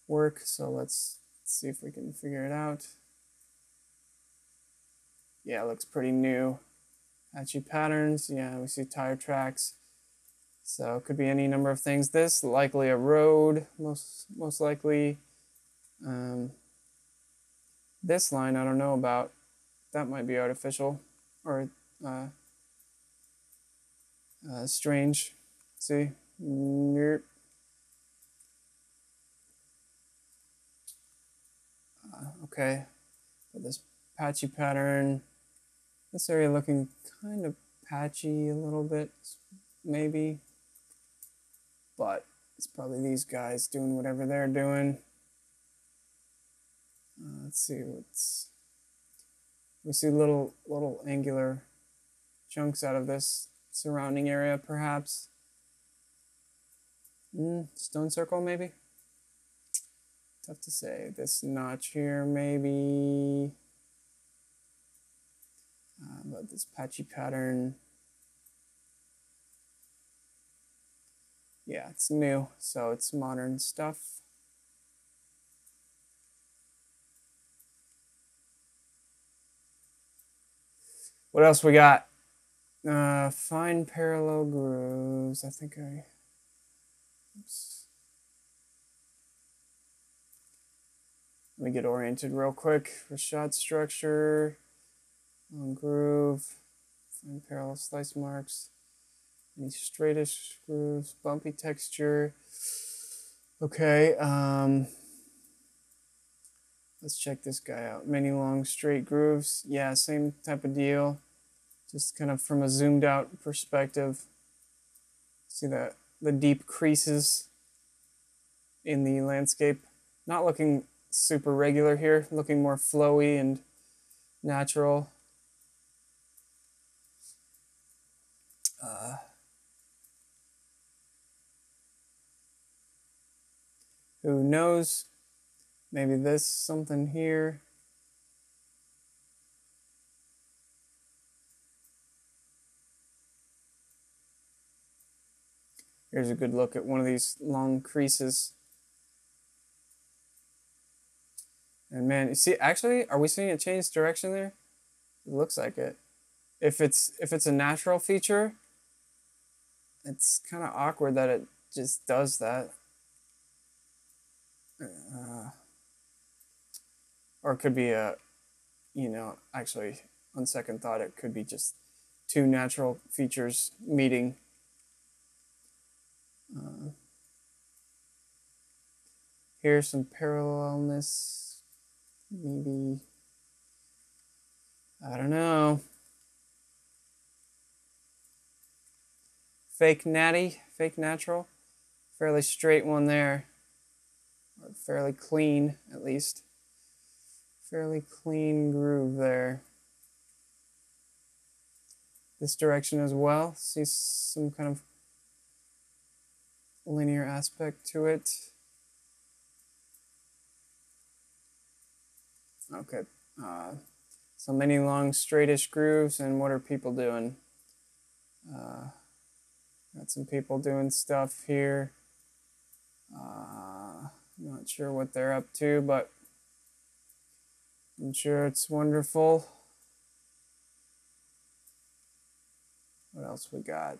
work, so let's see if we can figure it out. Yeah, it looks pretty new. Patchy patterns, yeah, we see tire tracks. So it could be any number of things. This, likely a road, most, most likely. Um, this line, I don't know about. That might be artificial or uh, uh, strange. See? Uh, okay. But this patchy pattern, this area looking kind of patchy a little bit, maybe. But it's probably these guys doing whatever they're doing. Uh, let's see what's. We see little, little angular chunks out of this surrounding area, perhaps. Mm, stone circle, maybe? Tough to say. This notch here, maybe. Uh, but this patchy pattern. Yeah, it's new, so it's modern stuff. What else we got? Uh, fine parallel grooves. I think I. Oops. Let me get oriented real quick. Richat structure, long groove, fine parallel slice marks, any straightish grooves, bumpy texture. Okay, um, let's check this guy out. Many long straight grooves. Yeah, same type of deal. Just kind of from a zoomed out perspective. See the, the deep creases in the landscape. Not looking super regular here, looking more flowy and natural. Uh, who knows? Maybe this, something here. Here's a good look at one of these long creases. And man, you see, actually, are we seeing a change direction there? It looks like it. If it's, if it's a natural feature, it's kind of awkward that it just does that. Uh, or it could be a, you know, actually, on second thought, it could be just two natural features meeting. Uh, here's some parallelness. Maybe, I don't know. Fake natty, fake natural. Fairly straight one there. Or fairly clean, at least. Fairly clean groove there. This direction as well. See some kind of linear aspect to it. Okay, uh, so many long straightish grooves, and what are people doing? Uh, got some people doing stuff here. Uh, not sure what they're up to, but I'm sure it's wonderful. What else we got?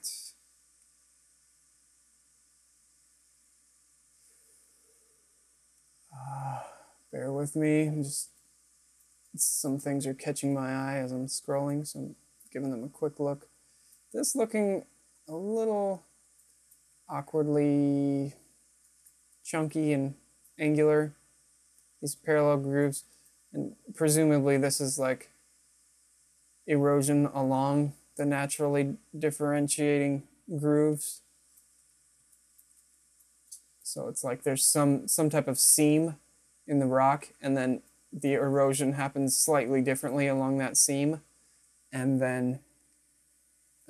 Uh, bear with me, I'm just... Some things are catching my eye as I'm scrolling, so I'm giving them a quick look. This looking a little awkwardly chunky and angular, these parallel grooves, and presumably this is like erosion along the naturally differentiating grooves. So it's like there's some, some type of seam in the rock, and then the erosion happens slightly differently along that seam, and then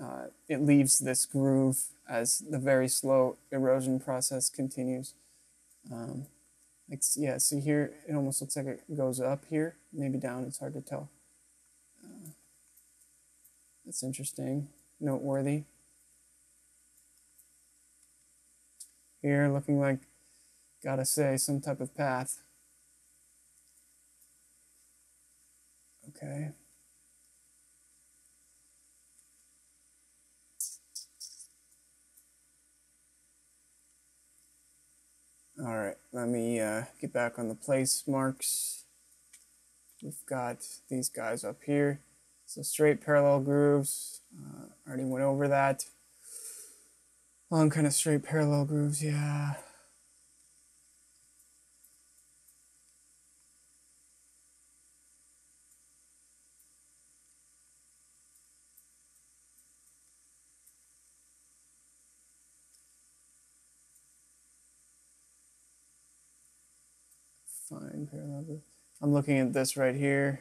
uh, it leaves this groove as the very slow erosion process continues. Um, like, yeah, see here, it almost looks like it goes up here, maybe down, it's hard to tell. Uh, that's interesting, noteworthy. Here, looking like, gotta say, some type of path. Okay. All right, let me uh, get back on the place marks. We've got these guys up here. So straight parallel grooves. Uh, already went over that. Long kind of straight parallel grooves, yeah. I'm looking at this right here.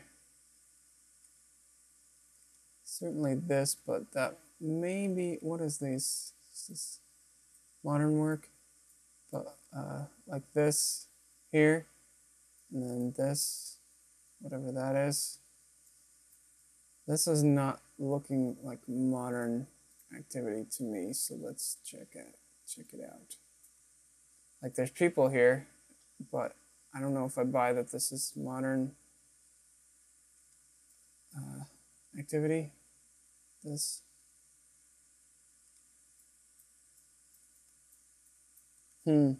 Certainly this, but that may be, what is this? Is this modern work? But uh, like this here, and then this, whatever that is. This is not looking like modern activity to me, so let's check it, check it out. Like there's people here, but I don't know if I buy that this is modern uh, activity. This. Hmm.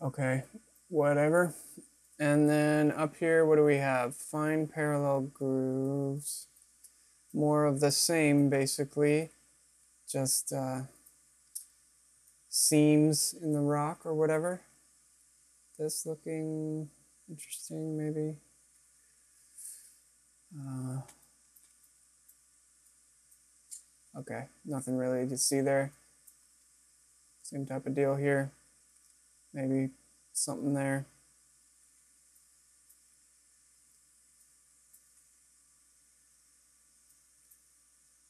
Okay, whatever. And then up here, what do we have? Find parallel grooves. More of the same, basically. Just uh, seams in the rock or whatever. This looking interesting, maybe. Uh, okay, nothing really to see there. Same type of deal here. Maybe something there.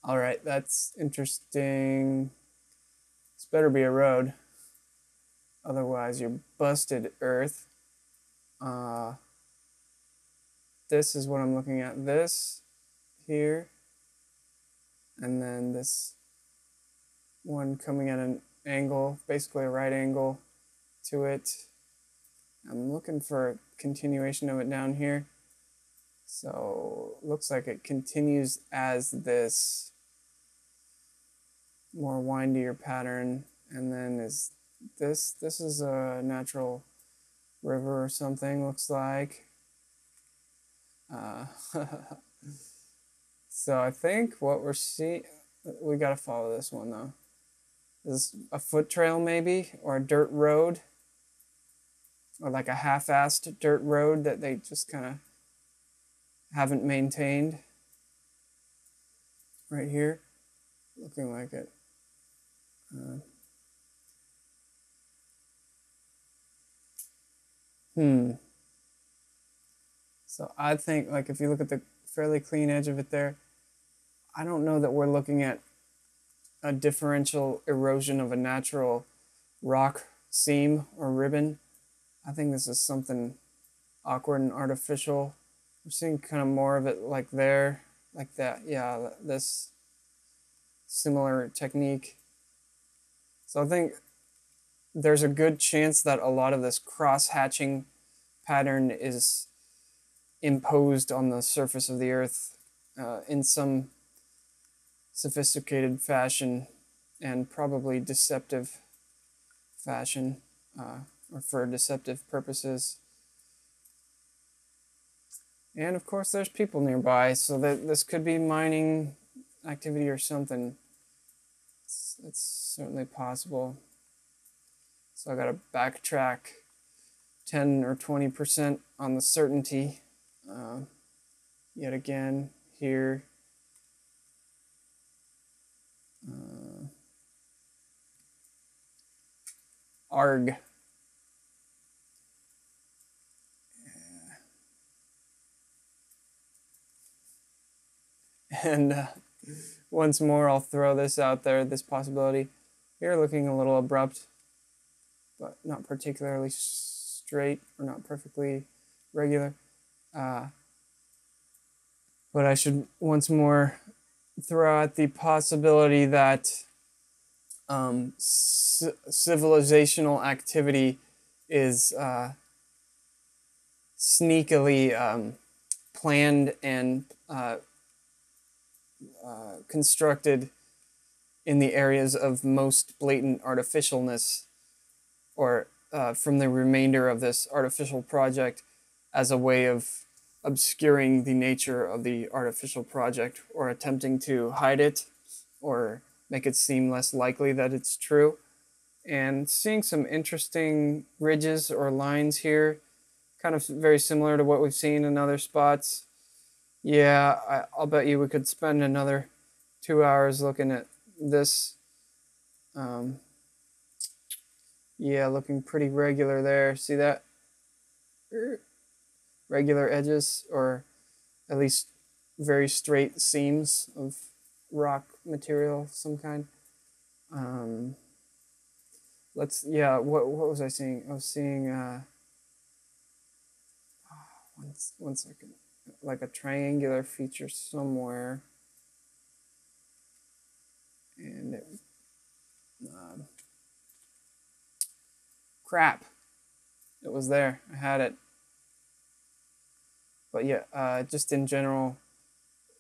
All right, that's interesting. This better be a road. Otherwise, you're busted, Earth. Uh, this is what I'm looking at. This here. And then this one coming at an angle, basically a right angle to it. I'm looking for a continuation of it down here. So looks like it continues as this more windier pattern. And then is this, this is a natural river or something, looks like. Uh, so I think what we're seeing, we gotta follow this one though. Is a foot trail maybe, or a dirt road, or like a half-assed dirt road that they just kind of haven't maintained. Right here, looking like it. Uh, hmm. So I think, like, if you look at the fairly clean edge of it there, I don't know that we're looking at a differential erosion of a natural rock seam or ribbon. I think this is something awkward and artificial. We're seeing kind of more of it like there, like that. Yeah, this similar technique. So I think there's a good chance that a lot of this cross-hatching pattern is imposed on the surface of the Earth uh, in some sophisticated fashion, and probably deceptive fashion, uh, or for deceptive purposes. And of course there's people nearby, so that this could be mining activity or something. It's, it's certainly possible. So I gotta backtrack ten or twenty percent on the certainty. Uh, yet again, here. Uh, arg. Yeah. And uh, once more, I'll throw this out there, this possibility. Here, looking a little abrupt, but not particularly straight or not perfectly regular. Uh, but I should once more throw out the possibility that um, civilizational activity is uh, sneakily um, planned and uh, uh, constructed in the areas of most blatant artificialness, or uh, from the remainder of this artificial project, as a way of obscuring the nature of the artificial project, or attempting to hide it or make it seem less likely that it's true. And seeing some interesting ridges or lines here, kind of very similar to what we've seen in other spots. Yeah, I, I'll bet you we could spend another two hours looking at this. Um, yeah, looking pretty regular there. See that? Regular edges, or at least very straight seams of rock material of some kind. Um, let's, yeah, what, what was I seeing? I was seeing, uh, one, one second, like a triangular feature somewhere. And it, um, crap, it was there, I had it. But yeah, uh, just in general,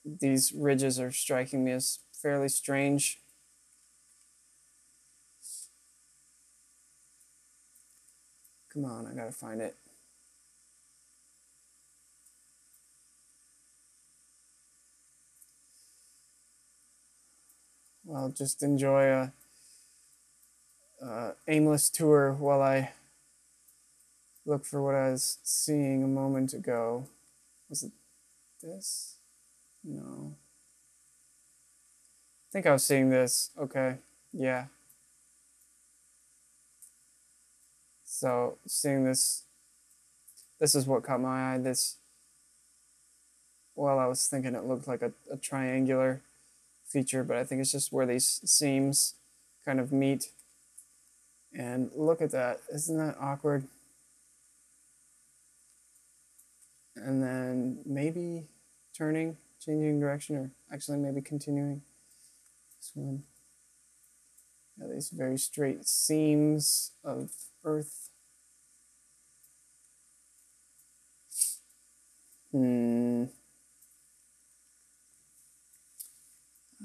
these ridges are striking me as fairly strange. Come on, I gotta find it. I'll just enjoy a, a aimless tour while I look for what I was seeing a moment ago. Was it this? No. I think I was seeing this. Okay, yeah. So seeing this, this is what caught my eye. This, well, I was thinking it looked like a, a triangular feature, but I think it's just where these seams kind of meet. And look at that, isn't that awkward? And then maybe turning, changing direction, or actually maybe continuing this one. Now these very straight seams of earth. Hmm.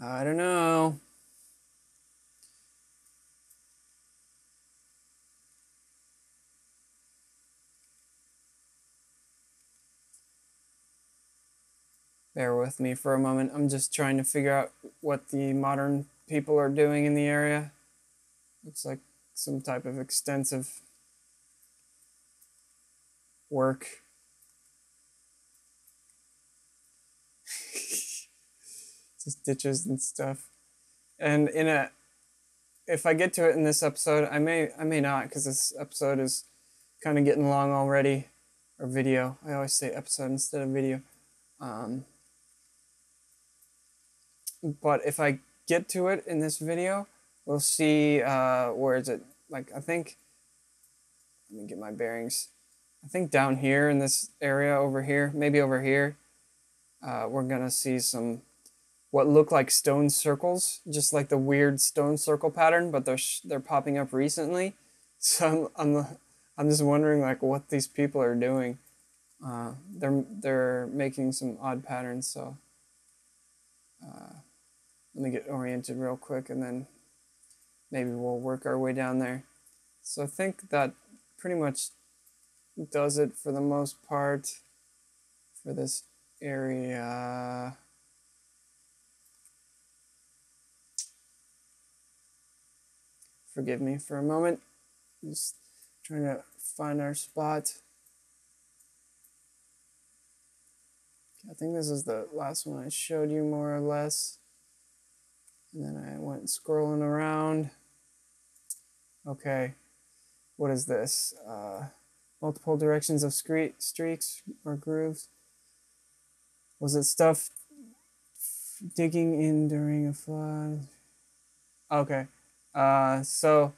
I don't know. Bear with me for a moment. I'm just trying to figure out what the modern people are doing in the area. Looks like some type of extensive work. Just ditches and stuff. And in a, if I get to it in this episode, I may, I may not, because this episode is kind of getting long already, or video. I always say episode instead of video. Um, but if I get to it in this video, we'll see, uh, where is it? Like, I think, let me get my bearings. I think down here in this area over here, maybe over here, uh, we're gonna see some, what look like stone circles, just like the weird stone circle pattern, but they're, sh they're popping up recently. So I'm, I'm, I'm just wondering like what these people are doing. Uh, they're, they're making some odd patterns, so, uh, let me get oriented real quick and then maybe we'll work our way down there. So I think that pretty much does it for the most part for this area. Forgive me for a moment, just trying to find our spot. I think this is the last one I showed you, more or less. And then I went scrolling around. Okay, what is this? Uh, multiple directions of streaks or grooves. Was it stuff digging in during a flood? Okay, uh, so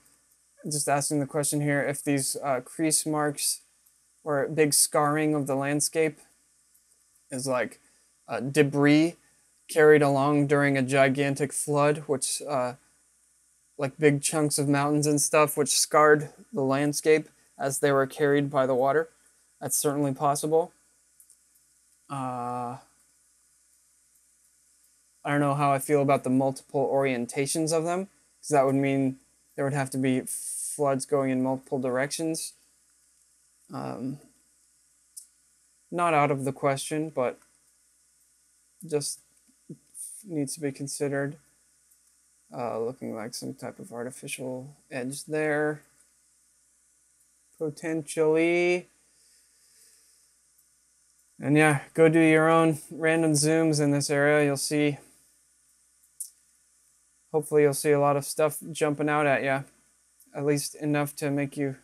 just asking the question here, if these uh, crease marks or big scarring of the landscape is like uh, debris carried along during a gigantic flood, which uh, like big chunks of mountains and stuff, which scarred the landscape as they were carried by the water. That's certainly possible. Uh, I don't know how I feel about the multiple orientations of them, because that would mean there would have to be floods going in multiple directions. Um, Not out of the question, but just needs to be considered. Uh, looking like some type of artificial edge there. Potentially. And yeah, go do your own random zooms in this area. You'll see, hopefully you'll see a lot of stuff jumping out at you. At least enough to make you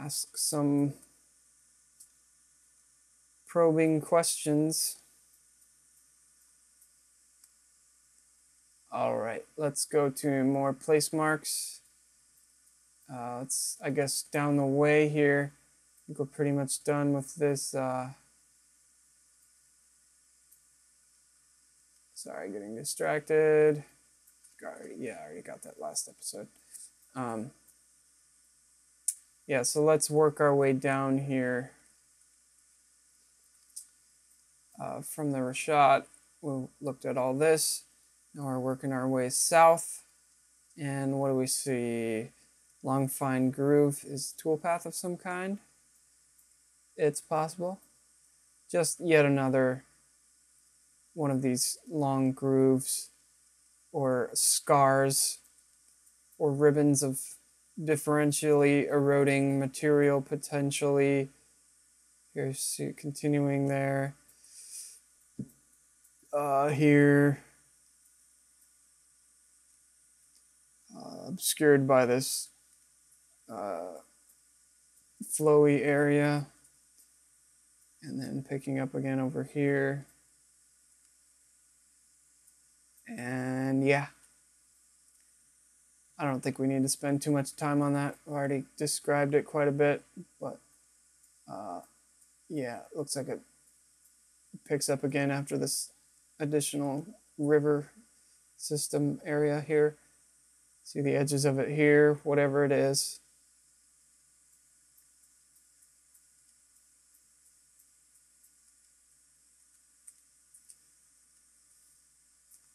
ask some probing questions. All right, let's go to more place marks. Uh, let's, I guess, down the way here. I think we're pretty much done with this. Uh... Sorry, getting distracted. Already, yeah, I already got that last episode. Um, yeah, so let's work our way down here. Uh, from the Richat, we looked at all this. Now we're working our way south. And what do we see? Long fine groove is a toolpath of some kind. It's possible. Just yet another one of these long grooves or scars or ribbons of differentially eroding material potentially. Here's continuing there. Uh, here. Uh, obscured by this uh, flowy area. And then picking up again over here. And yeah. I don't think we need to spend too much time on that. I've already described it quite a bit, but uh, yeah, looks like it picks up again after this additional river system area here. See the edges of it here, whatever it is.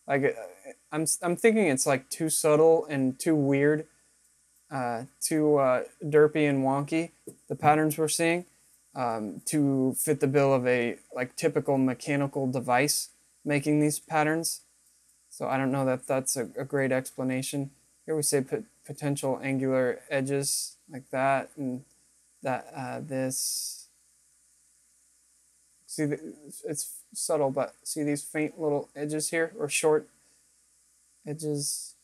Like, I'm, I'm thinking it's like too subtle and too weird, uh, too uh, derpy and wonky, the patterns we're seeing, um, to fit the bill of a like typical mechanical device making these patterns. So I don't know that that's a, a great explanation. Here we say pot potential angular edges like that and that uh, this. See, the, it's subtle, but see these faint little edges here, or short edges?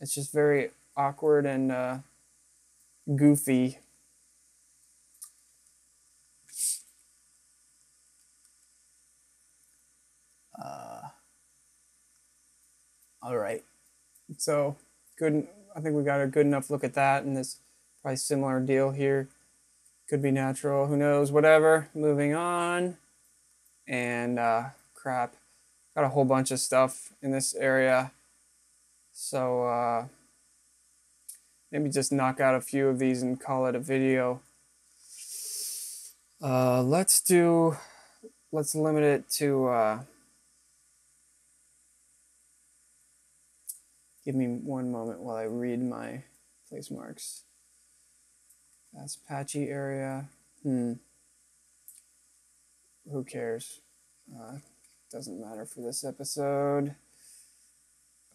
It's just very awkward and uh, goofy. Uh, all right, so good. I think we got a good enough look at that, and this probably similar deal here. Could be natural, who knows, whatever. Moving on. And uh, crap, got a whole bunch of stuff in this area. So uh, maybe just knock out a few of these and call it a video. Uh, let's do, let's limit it to, uh, give me one moment while I read my place marks. That's patchy area. Hmm. Who cares? Uh, doesn't matter for this episode.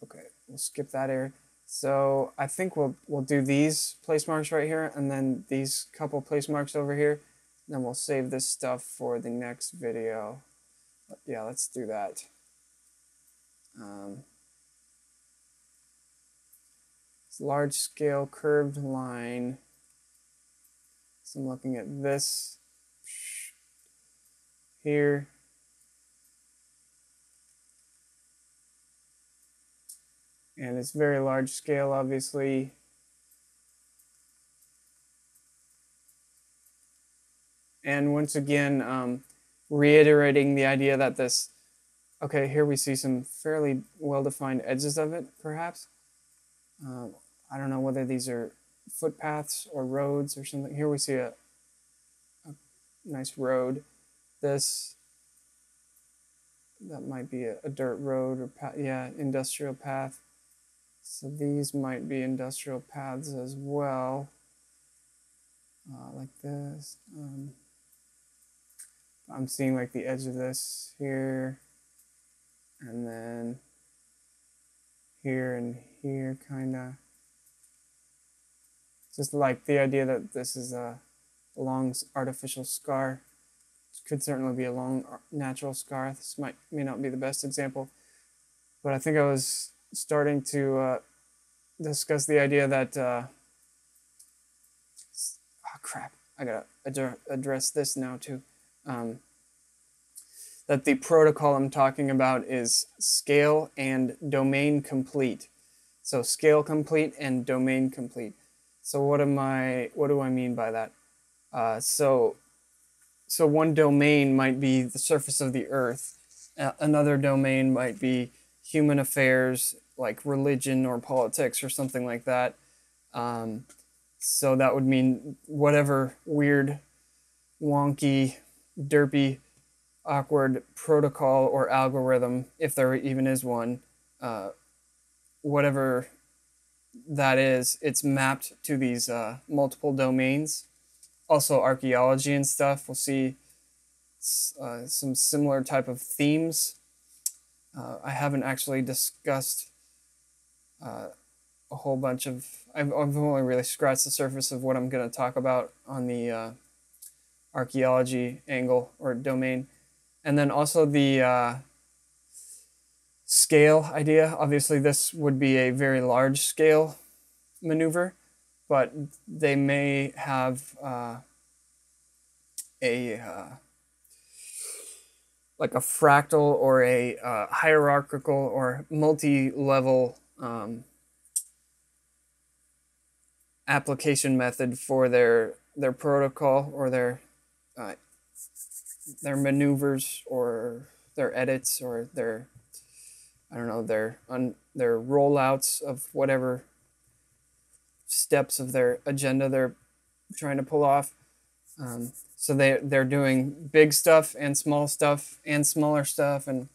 Okay, we'll skip that area. So I think we'll we'll do these place marks right here, and then these couple place marks over here. And then we'll save this stuff for the next video. But yeah, let's do that. Um, it's large scale curved line. So I'm looking at this here. And it's very large scale, obviously. And once again, um, reiterating the idea that this, okay, here we see some fairly well-defined edges of it, perhaps. Uh, I don't know whether these are footpaths or roads or something. Here we see a, a nice road. This, that might be a, a dirt road or path, yeah, industrial path. So these might be industrial paths as well, uh, like this. Um, I'm seeing like the edge of this here, and then here and here, kind of. Just like the idea that this is a long artificial scar. It could certainly be a long natural scar. This might may not be the best example, but I think I was starting to uh, discuss the idea that, uh, oh crap, I gotta ad address this now too. Um, that the protocol I'm talking about is scale and domain complete. So scale complete and domain complete. So what am I, what do I mean by that? Uh, so, so one domain might be the surface of the earth. Uh, another domain might be human affairs, like religion or politics or something like that. Um, so that would mean whatever weird, wonky, derpy, awkward protocol or algorithm, if there even is one, uh, whatever that is, it's mapped to these uh, multiple domains. Also archaeology and stuff, we'll see uh, some similar type of themes. Uh, I haven't actually discussed uh, a whole bunch of, I've, I've only really scratched the surface of what I'm going to talk about on the uh, archaeology angle or domain. And then also the uh, scale idea. Obviously this would be a very large scale maneuver, but they may have uh, a uh, like a fractal or a uh, hierarchical or multi-level um, application method for their their protocol or their uh, their maneuvers or their edits or their I don't know their un, their rollouts of whatever steps of their agenda they're trying to pull off. Um, so they they're doing big stuff and small stuff and smaller stuff and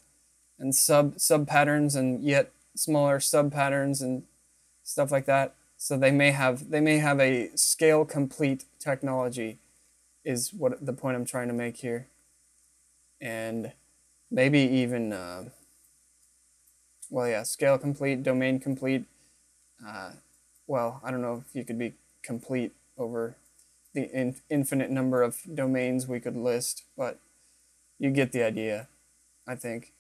and sub sub patterns and yet smaller sub patterns and stuff like that. So they may have they may have a scale complete technology, is what the point I'm trying to make here, and maybe even uh, well yeah scale complete, domain complete. Uh, well, I don't know if you could be complete over the in infinite number of domains we could list, but you get the idea, I think.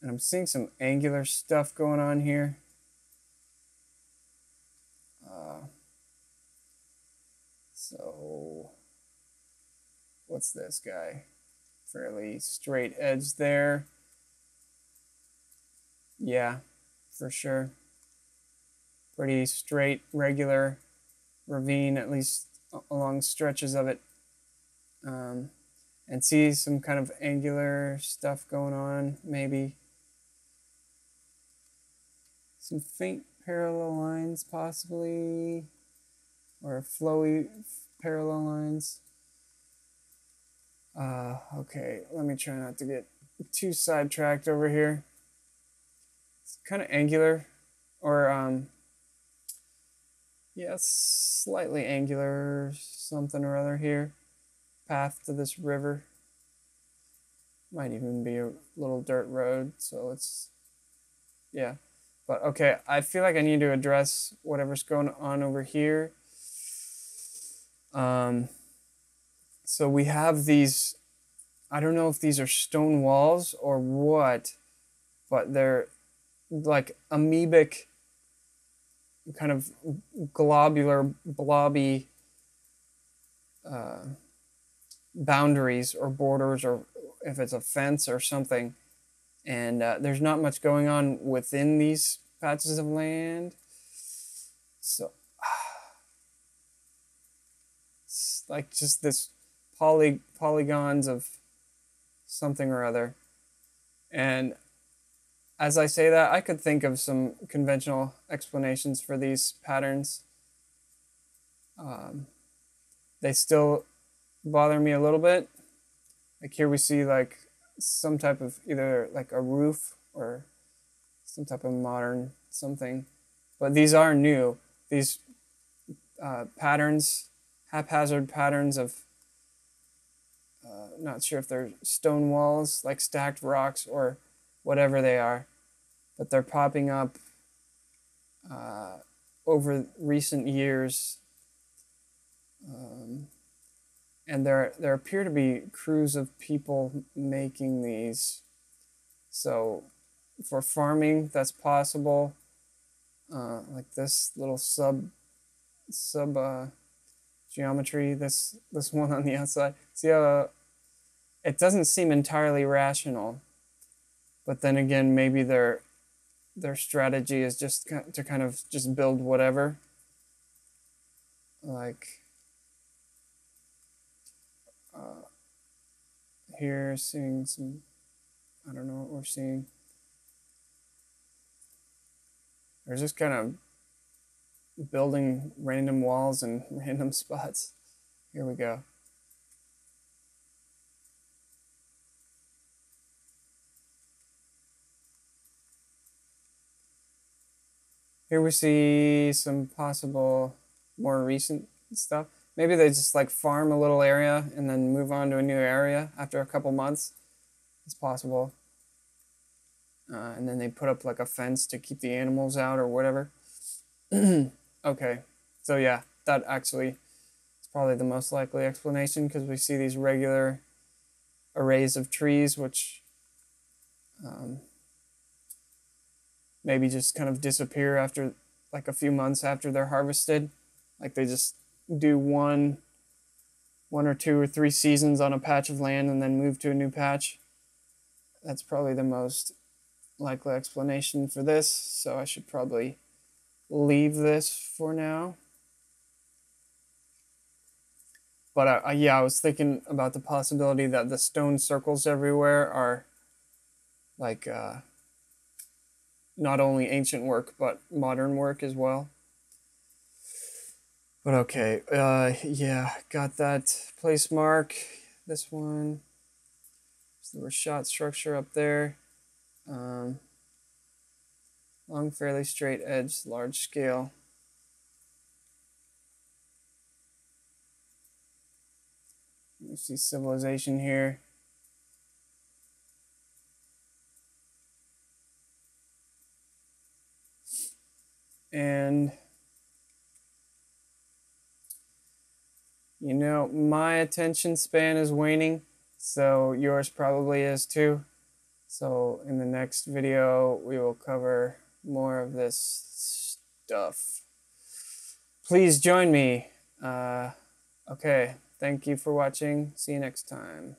And I'm seeing some angular stuff going on here. Uh, so what's this guy? Fairly straight edge there. Yeah, for sure. Pretty straight, regular ravine, at least along stretches of it, um, and see some kind of angular stuff going on, maybe some faint parallel lines possibly, or flowy parallel lines. Uh, okay, let me try not to get too sidetracked over here. It's kind of angular, or um, yeah, slightly angular something or other here. Path to this river. Might even be a little dirt road, so it's, yeah. But okay, I feel like I need to address whatever's going on over here. Um, so we have these, I don't know if these are stone walls or what, but they're like amoebic, kind of globular, blobby uh, boundaries or borders, or if it's a fence or something. And uh, there's not much going on within these patches of land. So, ah, it's like just this poly polygons of something or other. And as I say that, I could think of some conventional explanations for these patterns. Um, they still bother me a little bit. Like here we see like some type of either like a roof or some type of modern something. But these are new. These uh, patterns, haphazard patterns of, uh, not sure if they're stone walls, like stacked rocks or whatever they are. But they're popping up uh, over recent years, um, and there there appear to be crews of people making these. So for farming, that's possible. Uh, like this little sub sub uh, geometry, this this one on the outside. See how uh, it doesn't seem entirely rational, but then again, maybe they're their strategy is just to kind of just build whatever, like uh, here seeing some, I don't know what we're seeing. They're just kind of building random walls in random spots. Here we go. Here we see some possible more recent stuff. Maybe they just like farm a little area and then move on to a new area after a couple months. It's possible. Uh, and then they put up like a fence to keep the animals out or whatever. Okay, so yeah, that actually is probably the most likely explanation, because we see these regular arrays of trees, which um, maybe just kind of disappear after like a few months after they're harvested. Like they just do one, one or two or three seasons on a patch of land and then move to a new patch. That's probably the most likely explanation for this, so I should probably leave this for now. But I, I, yeah, I was thinking about the possibility that the stone circles everywhere are like uh, not only ancient work, but modern work as well. But okay, uh, yeah, got that place mark. This one, there's the Richat structure up there. Um, long, fairly straight edge, large scale. You see civilization here. And, you know, my attention span is waning, so yours probably is too. So in the next video, we will cover more of this stuff. Please join me. Uh, okay, thank you for watching. See you next time.